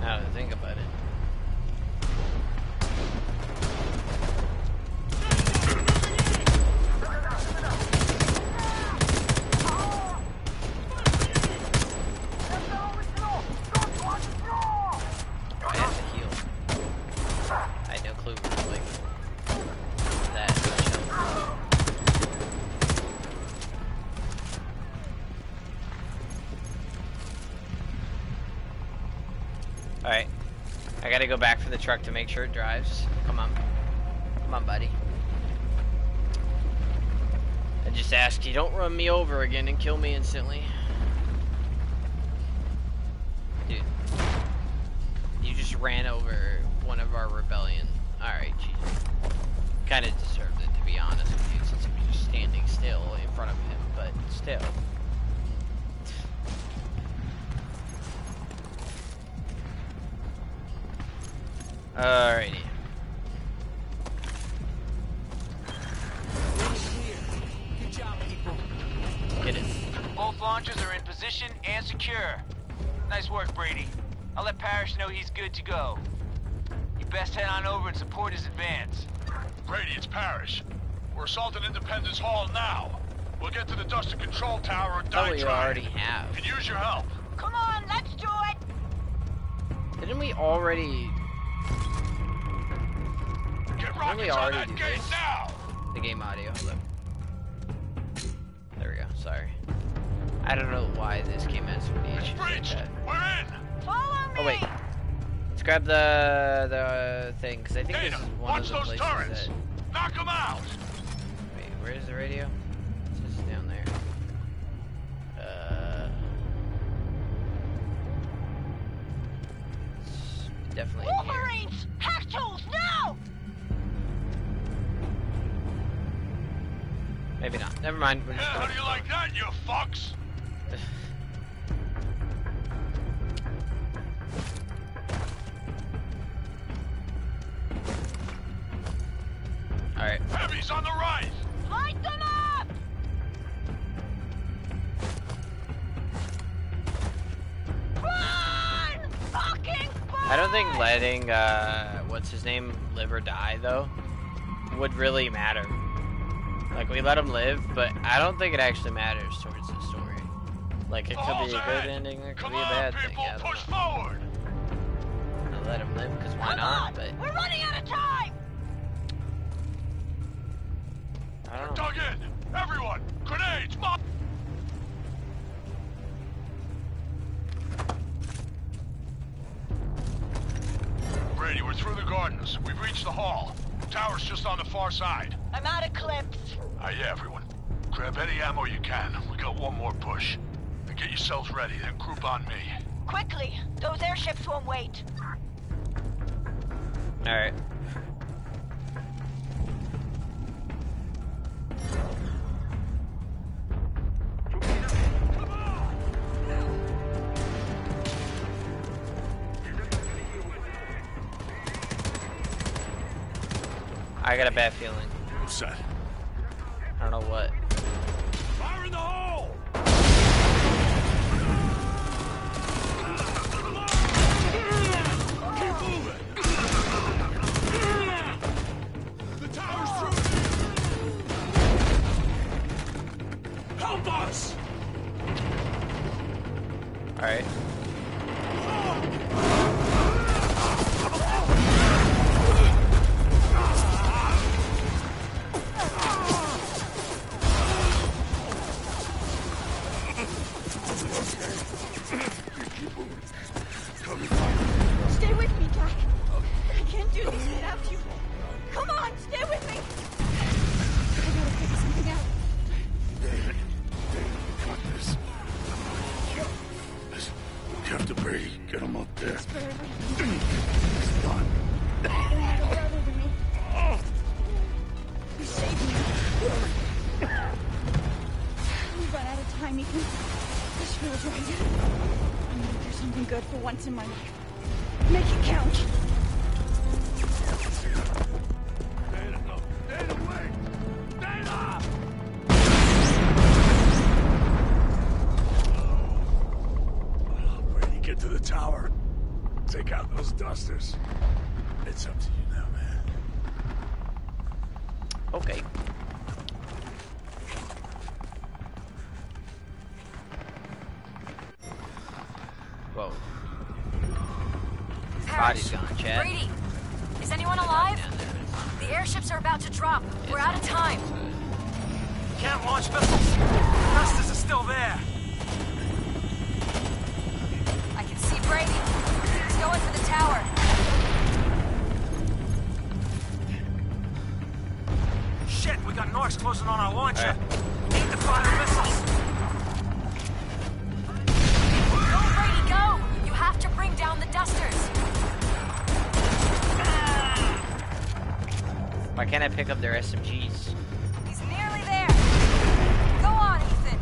Now that I think about it. I have to heal. I had no clue. I gotta go back for the truck to make sure it drives. Come on. Come on, buddy. I just ask you don't run me over again and kill me instantly. Dude. You just ran over one of our rebellion. Alright, Jesus. Kinda deserved it, to be honest with you, since he was just standing still in front of him, but still. Alrighty. Good job, people. Get it. Both launchers are in position and secure. Nice work, Brady. I'll let Parrish know he's good to go. You best head on over and support his advance. Brady, it's Parrish. We're assaulting Independence Hall now. We'll get to the Duster Control Tower and die trying. Oh, you already have. Can use your help. Come on, let's do it. Didn't we already? We already do this. Now. The game audio. Hold up. There we go. Sorry. I don't know why this came out so many issues like that. We're in. Follow me. Oh wait. Let's grab the thing because I think Dana, this is one of the places turrets. That. Knock them out. Wait, where is the radio? It says it's down there. It's definitely. Wolverines! Hack tools now! Maybe not. Never mind. We're just how do you like that, you fucks? All right. Heavy's on the right. Light them up. Run, fucking boy! I don't think letting what's his name live or die though would really matter. Like, we let him live, but I don't think it actually matters towards the story. Like, it could be a good ending, it could be a bad thing. Yeah, push forward. I let him live, because why not? But we're running out of time! I don't know. Dug in! Everyone! Grenades! Brady, we're through the gardens. We've reached the hall. Tower's just on the far side. I'm out of clips. Yeah, everyone. Grab any ammo you can. We got one more push. Now get yourselves ready, then group on me. Quickly! Those airships won't wait. Alright. I got a bad feeling. I'm set. I don't know what. Fire in the hole! Alright. In my life. Make it count. Dana, no. Dana, wait! Dana! Oh, Brady, get to the tower. Take out those dusters. It's up to you now, man. Okay. Whoa. Body's gone, Chad. Brady, is anyone alive? The airships are about to drop. We're out of time. Can't launch vessels. Dusters are still there. I can see Brady. He's going for the tower. Shit, we got noise closing on our launcher. Right. We need to fire the missiles. Go, Brady, go! You have to bring down the dusters. Why can't I pick up their SMGs? He's nearly there! Go on, Ethan!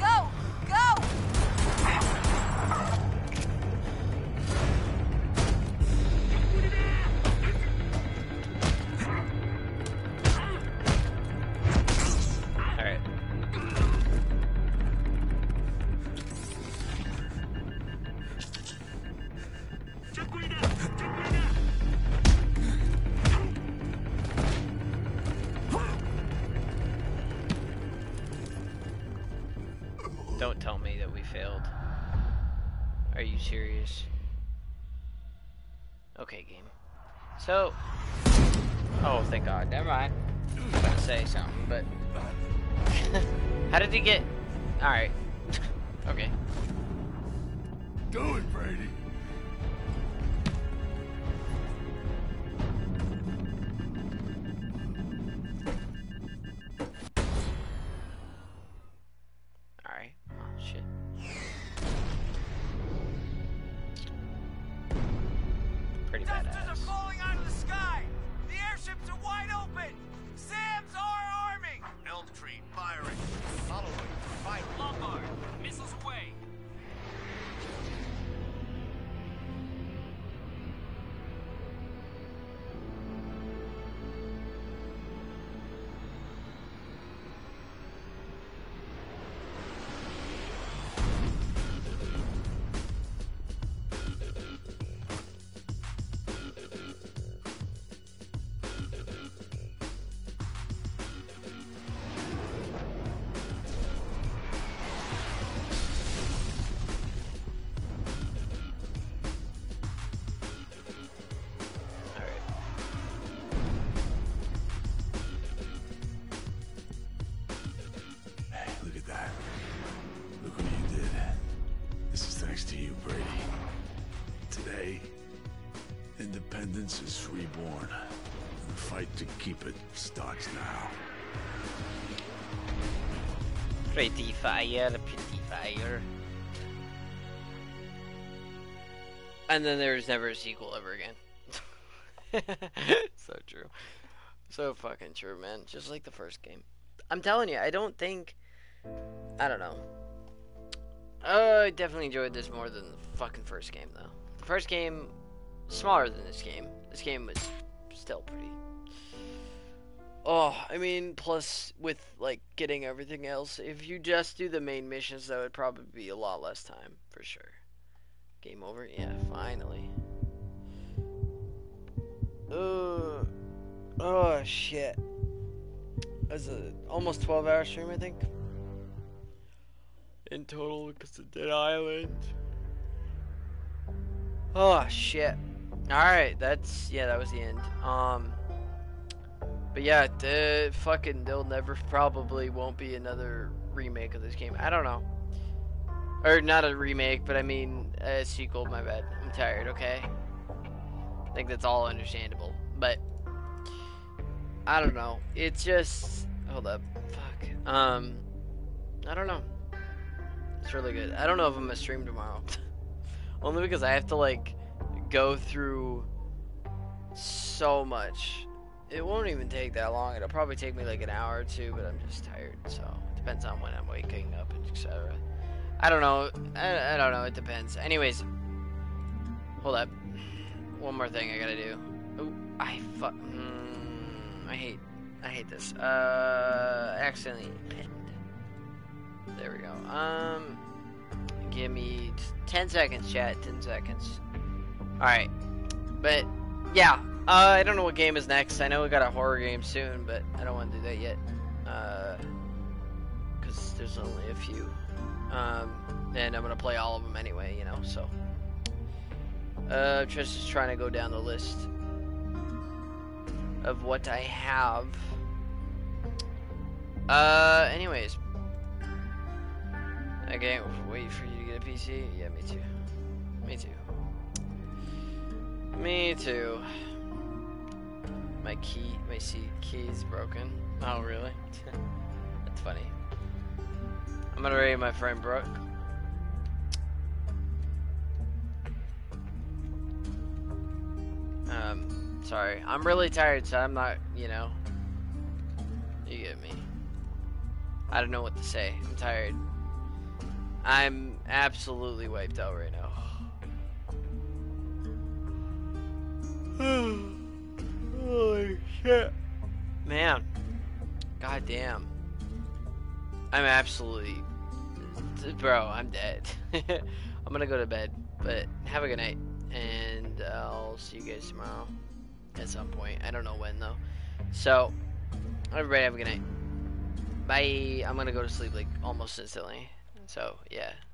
Go! Go! Alright. Don't tell me that we failed. Are you serious? Okay, game. So, oh, thank God. Never mind. I was gonna say something, but how did he get? All right. Okay. Do it, Brady. Independence is reborn. The fight to keep it starts now. Pretty fire, pretty fire. And then there's never a sequel ever again. So true. So fucking true, man. Just like the first game. I'm telling you, I don't know. I definitely enjoyed this more than the fucking first game, though. The first game... smaller than this game. This game was still pretty. Oh, I mean, plus with like getting everything else, if you just do the main missions, that would probably be a lot less time for sure. Game over? Yeah, finally. Oh shit. That was a almost 12-hour stream, I think, in total, because of Dead Island. Oh shit. Alright, that's, yeah, that was the end. But yeah, the fucking, there'll never, probably won't be another remake of this game. I don't know. Or not a remake, but I mean a sequel, my bad. I'm tired, okay? I think that's all understandable. But I don't know. It's just, hold up. Fuck. I don't know. It's really good. I don't know if I'm gonna stream tomorrow. Only because I have to like go through so much. It won't even take that long. It'll probably take me like an hour or two, but I'm just tired, so it depends on when I'm waking up, etc. I don't know. I don't know. It depends. Anyways, hold up. One more thing I gotta do. Ooh, I hate this. Accidentally pinned. There we go. Give me 10 seconds, chat. 10 seconds. Alright. But, yeah. I don't know what game is next. I know we got a horror game soon, but I don't want to do that yet. Because there's only a few. And I'm going to play all of them anyway, you know, so. Just trying to go down the list of what I have. Anyways. I can't wait for you to get a PC. Yeah, me too. Me too. Me too. My key's broken. Oh, really? That's funny. I'm gonna raid my friend Brooke. Sorry. I'm really tired, so I'm not, you know. You get me. I don't know what to say. I'm tired. I'm absolutely wiped out right now. Holy shit. Man. God damn. I'm absolutely... Bro, I'm dead. I'm gonna go to bed. But have a good night. And I'll see you guys tomorrow. At some point. I don't know when though. So, everybody have a good night. Bye. I'm gonna go to sleep like almost instantly. So, yeah.